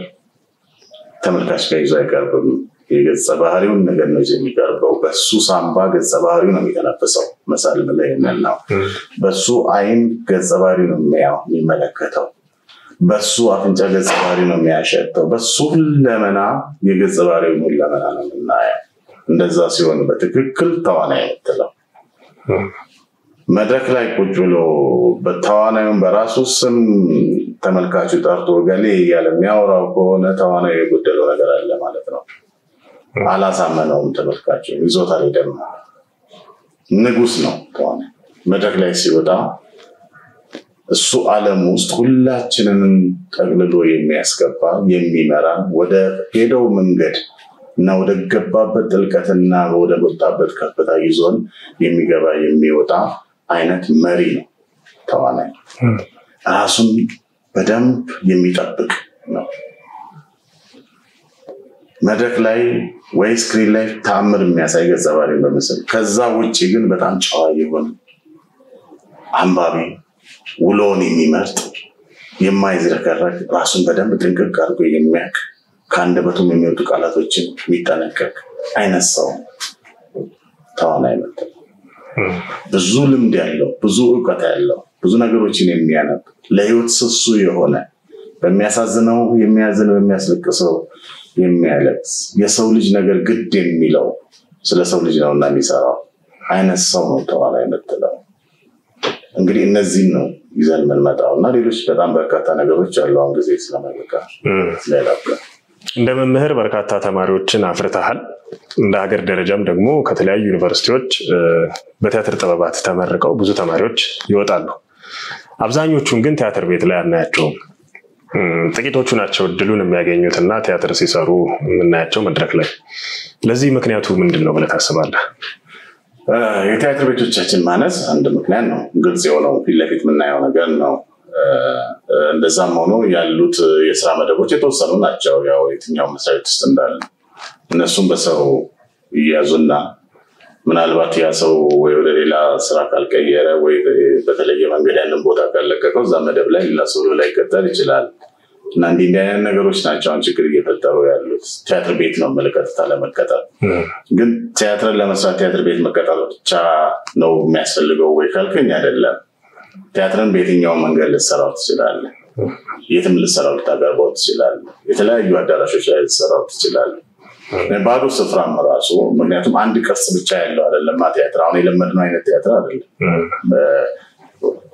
ተመልካች ጋር ይዞ አይቀርብም የገጸ ባህሪውን ነገር ነው የሚቀርበው በሱ ሳምባ ገጸ ባህሪው ነው የሚተነፈሰው መሳል ላይ ነው በሱ አይን ገጸ ባህሪው ነው የሚመለከተው በሱ አፍንጫ ገጽ ባህሪ ነው የሚያሸተው በሱ ለመና የገጽ ባህሪው ነው ለመና ነውና እንደዛ ሲሆን በትክክል ተዋናይ ነው መድረክ ላይ ቁጭ ብሎ በተዋናዩ በራሱ ስም ተመልካቹ ጠርቶ ገሌ ያለ የሚያወራው ከሆነ ተዋናዩ የጎደለው ነገር አለ ማለት ነው አላሳመነውም ተመልካቹ ይዞታል ደግሞ ንጉስ ነው ተዋናይ መድረክ ላይ ሲወጣ እሱ ዓለም ውስጥ ሁላችንን ጠቅልሎ የሚያስገባ የሚመራ ወደ ሄደው መንገድ ነው ደገባበት ጥልቀትና ወደ ወጣበት ከፍታ ይዞን የሚገባ የሚወጣ አይነት መሪ ነው ተዋናይ ራሱን በደንብ የሚጠብቅ ነው መድረክ ላይ ወይ ስክሪን ላይ ታምር የሚያሳይ ገጸ ባህሪ በመስል ከዛ ውጪ ግን በጣም ጨዋ ይሆን አንባቢ ውሎን የሚመርጥ የማይዝረከረክ ራሱን በደንብ ጥንቅቅ አድርጎ የሚያክ ካንደበቱ የሚወጡ ቃላቶችን የሚጠነቀቅ አይነት ሰው ተዋናይ ነው ብዙ ልምድ ያለው ብዙ ዕውቀት ያለው ብዙ ነገሮችን የሚያነብ ለህይወት ስሱ የሆነ በሚያሳዝነው የሚያዝን በሚያስለቅሰው የሚያለቅስ የሰው ልጅ ነገር ግድ የሚለው ስለ ሰው ልጅ ነውና የሚሰራው አይነት ሰው ነው ተዋናይ ነው እንግዲህ እነዚህ ነው ይዘን መልመጣውና ሌሎች በጣም በርካታ ነገሮች አሉ አሁን ግዜ ስለማለካ ስለላካ እንደመምህር በርካታ ተማሪዎችን አፍርተሃል እንደ ሀገር ደረጃም ደግሞ ከተለያዩ ዩኒቨርሲቲዎች በቲያትር ጥበባት ተመረቀው ብዙ ተማሪዎች ይወጣሉ አብዛኞቹን ግን ቲያትር ቤት ላይ አናያቸው ጥቂቶቹ ናቸው ድሉን የሚያገኙትና ቲያትር ሲሰሩ እናያቸው መድረክ ላይ ለዚህ ምክንያቱ ምንድነው ብለህ ታስባለህ የቲያትር ቤቶቻችን ማነስ አንድ ምክንያት ነው ግልጽ የሆነው ፍለፊት ምናየው ነገር ነው እንደዛም ሆኖ ያሉት የሥራ መደቦች የተወሰኑ ናቸው ያው የትኛው መስራት እንደላል እነሱም በሰው ይያዙና ምናልባት ያ ሰው ወይ ወደ ሌላ ስራ ካልቀየረ ወይ በተለየ መንገድ ያንን ቦታ ካልለቀቀው ዛ መደብ ላይ ሌላ ሰው ላይ ከተል ይችላል እና እንዲህ ያለ ነገሮች ናቸው አንቺ ግር እየተጠሩ ያሉት ቲያትር ቤት ነው መልከታ ለመከታተል ግን ቲያትር ለመስራት ቲያትር ቤት መከታተል ብቻ ነው የሚያስፈልገው ወይ ካልከኝ አይደለም ቲያትርን በየትኛው መንገድ ልሰራው ትችላለህ የትም ልሰራው ልታገርበው ትችላለህ የተለያዩ አዳራሾች ላይ ልሰራው ትችላለህ بعده صفران مراسو من يعتم عندي قصة بالشايل لما تياتراني لما نوعين التياترا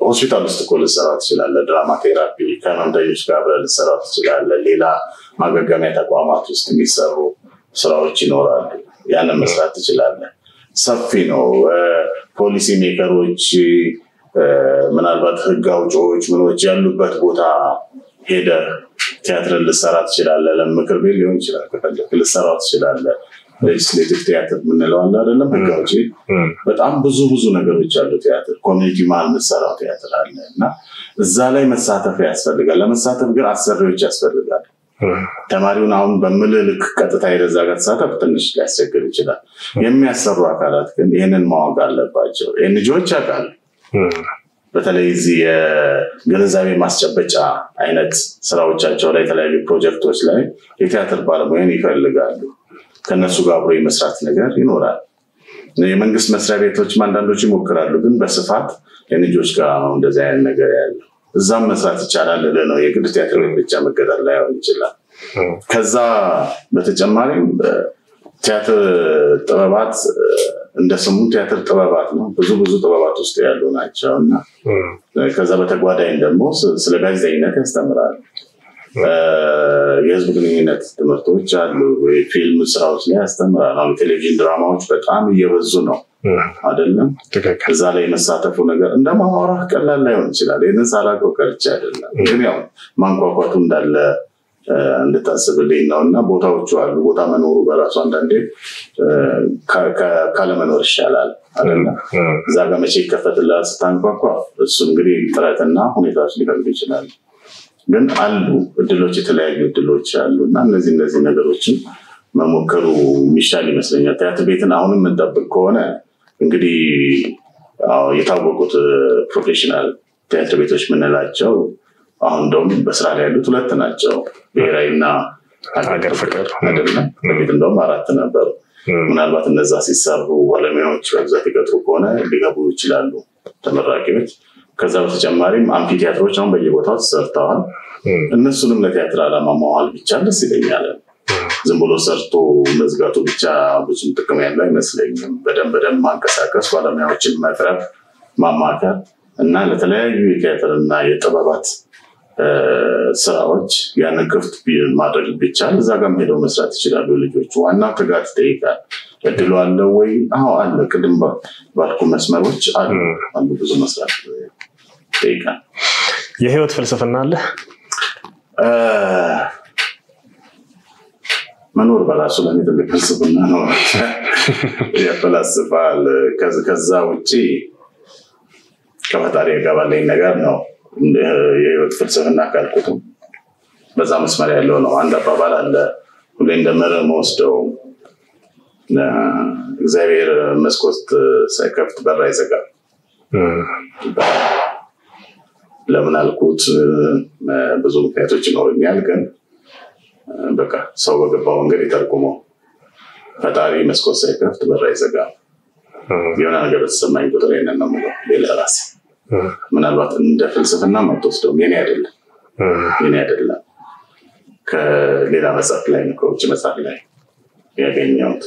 هوسبيتال استقول السرات سلالة دراما ثيرابي كان عند يشتغل السرات سلالة ليلا ما بيجمع تقوامات استميسرو سراو تشينورا يعني مسرات سلالة سفينو بوليسي ميكروج من البعض جاوجوج من وجالو بعض بوتا هيدا تياتر السرات سلالة لما كربي اليوم سلالة كل السرات سلالة ليست تياتر من الوان لا لما كرجي، بس أم بزوج بزوج نقدر يجعله تياتر كوميدي مال مسارة تياتر علينا، زالي مساعة في أسفل لقال، لما مساعة بقى عسر ريج أسفل لقال، تماري ونعم بملل كت تاير زاغت مساعة بتنش لسه كريج لا، يمي أسر وعقالات كن إين الماء قال لباجو، إين جوج شقال، بتلاقي زي قال زاوي ماسجب بجاء عينت سراوجا جوري تلاقي بروجكت وصله، يتياتر بالمين يفعل لقاله. كنا سجابوا يمسرات نجار ينورا، يمكن قسم مسرابي توجه من دانوشي مكرر لكن بسفات يعني جوش كام دزاين نجار زم مسرات الشارع لدينا يقدر تياترين بتجمع كذا لا ونجلا كذا بتجمعين تياتر طبابات عند سمو تياتر طبابات ما بزو بزو طبابات استيالونا إن شاء الله كذا بتقعد عندهم سلباس زينة كاستمرار يجب أن ينتهي تمرتوه جالو فيلم سراوس ناستم على التلفزيون دراماوش بتعامل يوزنه هذا اللهم زالين الساتف ونقدر عندما وراء كلا لا ينشل علينا زالك وكرتشال اليوم من قوتهم دل عند تسبلين أننا بوتاو جالو بوتا منور براسون دندي كا كلا منور شلال هذا اللهم زاغا مشي كفت الله ستان قوة سنغري تراتنا هني تاسلي كرتشال ግን አሉ እድሎች የተለያዩ እድሎች አሉና እነዚህ እነዚህ ነገሮችን መሞከሩ ሚሻል ይመስለኛል። ቲያትር ቤትን አሁንም እንጠብቅ ከሆነ እንግዲህ የታወቁት ፕሮፌሽናል ቲያትር ቤቶች ምንላቸው አሁን ደግሞ በስራ ላይ ያሉት ሁለት ናቸው። ብሔራዊና ሀገር ፍቅር አይደለም ለምን እንደውም አራት ነበሩ። ምናልባት እነዛ ሲሰሩ ባለሙያዎች በብዛት ይቀጥሩ ከሆነ ሊገቡ ይችላሉ ተመራቂዎች። ከዛ በተጨማሪም አምፊ ቲያትሮች አሁን በየቦታው ተሰርተዋል። እነሱንም ለቲያትር ዓላማ ማዋል ብቻ ደስ ይለኛል። ዝም ብሎ ሰርቶ መዝጋቱ ብቻ ብዙ ጥቅም ያለው አይመስለኝም። በደንብ በደንብ ማንቀሳቀስ፣ ባለሙያዎችን መጥራት፣ ማማከር እና ለተለያዩ የቲያትርና የጥበባት ስራዎች ያንን ክፍት ማድረግ ብቻ እዛ ጋር ሄደው መስራት ይችላሉ ልጆቹ። ዋና ትጋት ይጠይቃል። እድሉ አለ ወይ? አዎ አለ። ቅድም ባልኩ መስመሮች አሉ አሉ ብዙ መስራት ይጠይቃል። የህይወት ፍልስፍና አለ መኖር በራሱ ለኔ ትልቅ ፍልስፍና ነው። ያፈላስፋል። ከዛ ውጪ ከፈጣሪ ጋር ባለኝ ነገር ነው የህይወት ፍልስፍና ካልኩት በዛ መስመር ያለው ነው። አንድ አባባል አለ ሁሌ እንደመረም ወስደው እግዚአብሔር መስኮት ሳይከፍት በር አይዘጋም። ለምን አልኩት ብዙ ምክንያቶች ይኖሩኛል። ግን በቃ ሰው በገባው መንገድ ይተርጉመው። ፈጣሪ መስኮት ሳይከፍት በር አይዘጋም። የሆነ ነገር ተሰማኝ ቁጥር የነን ነው ሌላ ራስ ምናልባት እንደ ፍልስፍና ማጥቶስደው የኔ አይደለም የኔ አይደለም ከሌላ መጽሐፍ ላይ ነው ከውጭ መጽሐፍ ላይ ያገኘሁት።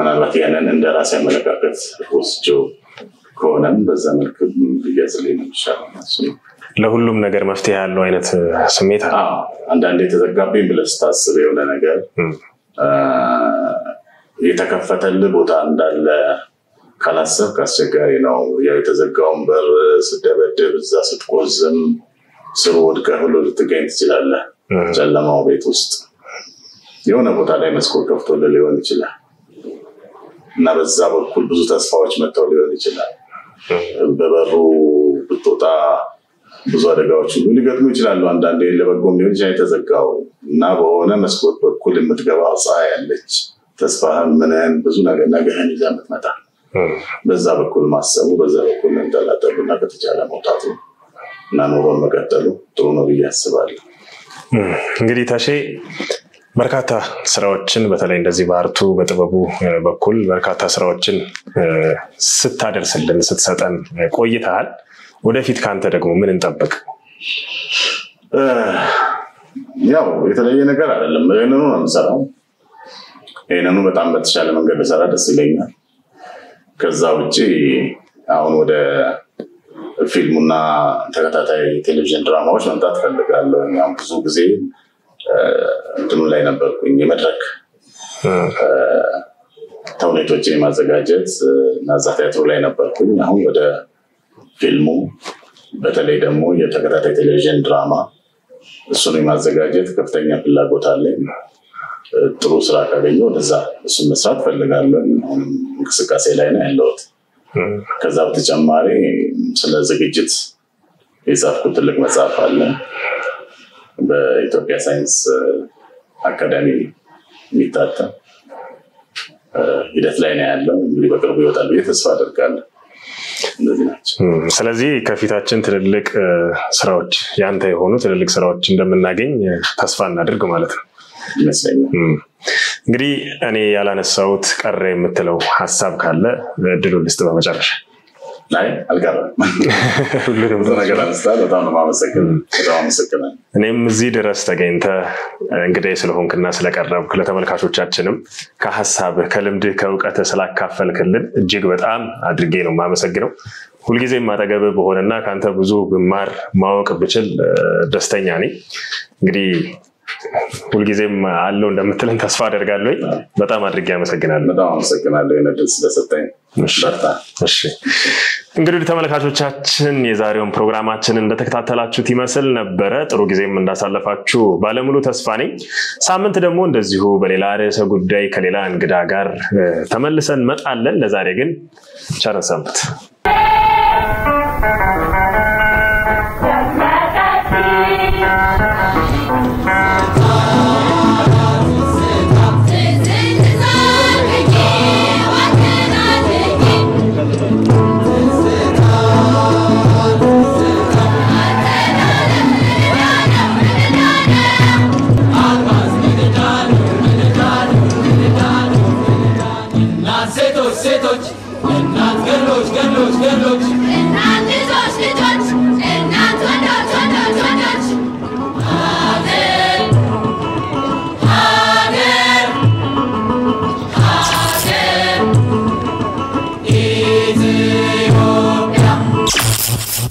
ምናልባት ያንን እንደ ራሴ አመለካከት ወስጆ ከሆነም በዛ መልኩ ይያዝልኝ ይችላል። ለሁሉም ነገር መፍትሄ ያለው አይነት ስሜት አለ። አንዳንዴ ተዘጋብኝ ብለህ ስታስብ የሆነ ነገር የተከፈተልህ ቦታ እንዳለ ካላሰብ ካስቸጋሪ ነው። ያው የተዘጋውን በር ስደበደብ እዛ ስትቆዝም ስሩ ወድቀ ሁሉ ልትገኝ ትችላለህ። ጨለማው ቤት ውስጥ የሆነ ቦታ ላይ መስኮት ከፍቶልህ ሊሆን ይችላል እና በዛ በኩል ብዙ ተስፋዎች መጥተው ሊሆን ይችላል። በበሩ ብትወጣ ብዙ አደጋዎች ሊገጥሙ ይችላሉ። አንዳንዴ ለበጎም ሊሆን ይችላል የተዘጋው እና በሆነ መስኮት በኩል የምትገባ ፀሐይ አለች። ተስፋህን ምንን ብዙ ነገር ነገርን ይዛ የምትመጣ በዛ በኩል ማሰቡ በዛ በኩል እንደላጠሉና ከተቻለ መውጣቱ እና ኖሮን መቀጠሉ ጥሩ ነው ብዬ አስባለሁ። እንግዲህ ታሼ በርካታ ስራዎችን በተለይ እንደዚህ ባርቱ በጥበቡ በኩል በርካታ ስራዎችን ስታደርስልን ስትሰጠን ቆይታል። ወደፊት ካንተ ደግሞ ምን እንጠብቅ? ያው የተለየ ነገር አይደለም። ለነኑ ነው ሰራው إننا نبتعم بتشالنا من قبل زرادة سلينا كزاوجي عونو ده فيلمنا تكتاتي تلفزيون دراما وش من تدخل قالوا إني عم بزوج زي تنو لينا بركو إني مدرك توني توجي ما زجاجت نازحتي تنو لينا بركو إني عونو ده فيلمو بتالي دمو يتكتاتي تلفزيون دراما السوني ما زجاجت كفتني بالله قتالين تروس راكا بينو دزا السوني صار فلقالوا كسكاسي لينا اللوت كذا بتجمعري مثلا زجاجت إذا فكرت لك مسافة لنا بإثيوبيا ساينس أكاديمي ميتاتا إذا تلاقينا اللون اللي بكرة بيوتال بيتسفاد الكلام ስለዚህ ከፊታችን ትልልቅ ስራዎች ያንተ የሆኑ ትልልቅ ስራዎች እንደምናገኝ ተስፋ እናድርግ ማለት ነው ይመስለኛል እንግዲህ እኔ ያላነሳውት ቀረ የምትለው ሐሳብ ካለ እድሉን ልስጥ በመጨረሻ ላይ አልቀረም ሁሉንም ነገር አንስተሃል በጣም ነው ማመሰግን በጣም አመሰግናለሁ እኔም እዚህ ድረስ ተገኝተ እንግዲህ ስለሆንክና ስለቀረብክ ለተመልካቾቻችንም ከሐሳብ ከልምድ ከውቀት ስለካፈልክልን እጅግ በጣም አድርጌ ነው ማመሰግነው ሁልጊዜ ማጠገብ በሆነና ካንተ ብዙ ግማር ማወቅ ብችል ደስተኛ ነኝ እንግዲህ ሁልጊዜ አለው እንደምትልን ተስፋ አደርጋለሁ በጣም አድርጌ አመሰግናለሁ በጣም አመሰግናለሁ እነደስ ስለሰጠኝ ምርታ እሺ እንግዲህ ተመልካቾቻችን የዛሬውን ፕሮግራማችንን እንደተከታተላችሁት ይመስል ነበር ጥሩ ጊዜም እንዳሳለፋችሁ ባለሙሉ ተስፋ ነኝ ሳምንት ደግሞ እንደዚሁ በሌላ ርዕሰ ጉዳይ ከሌላ እንግዳ ጋር ተመልሰን መጣለን ለዛሬ ግን ቸር ሰንብት Good luck.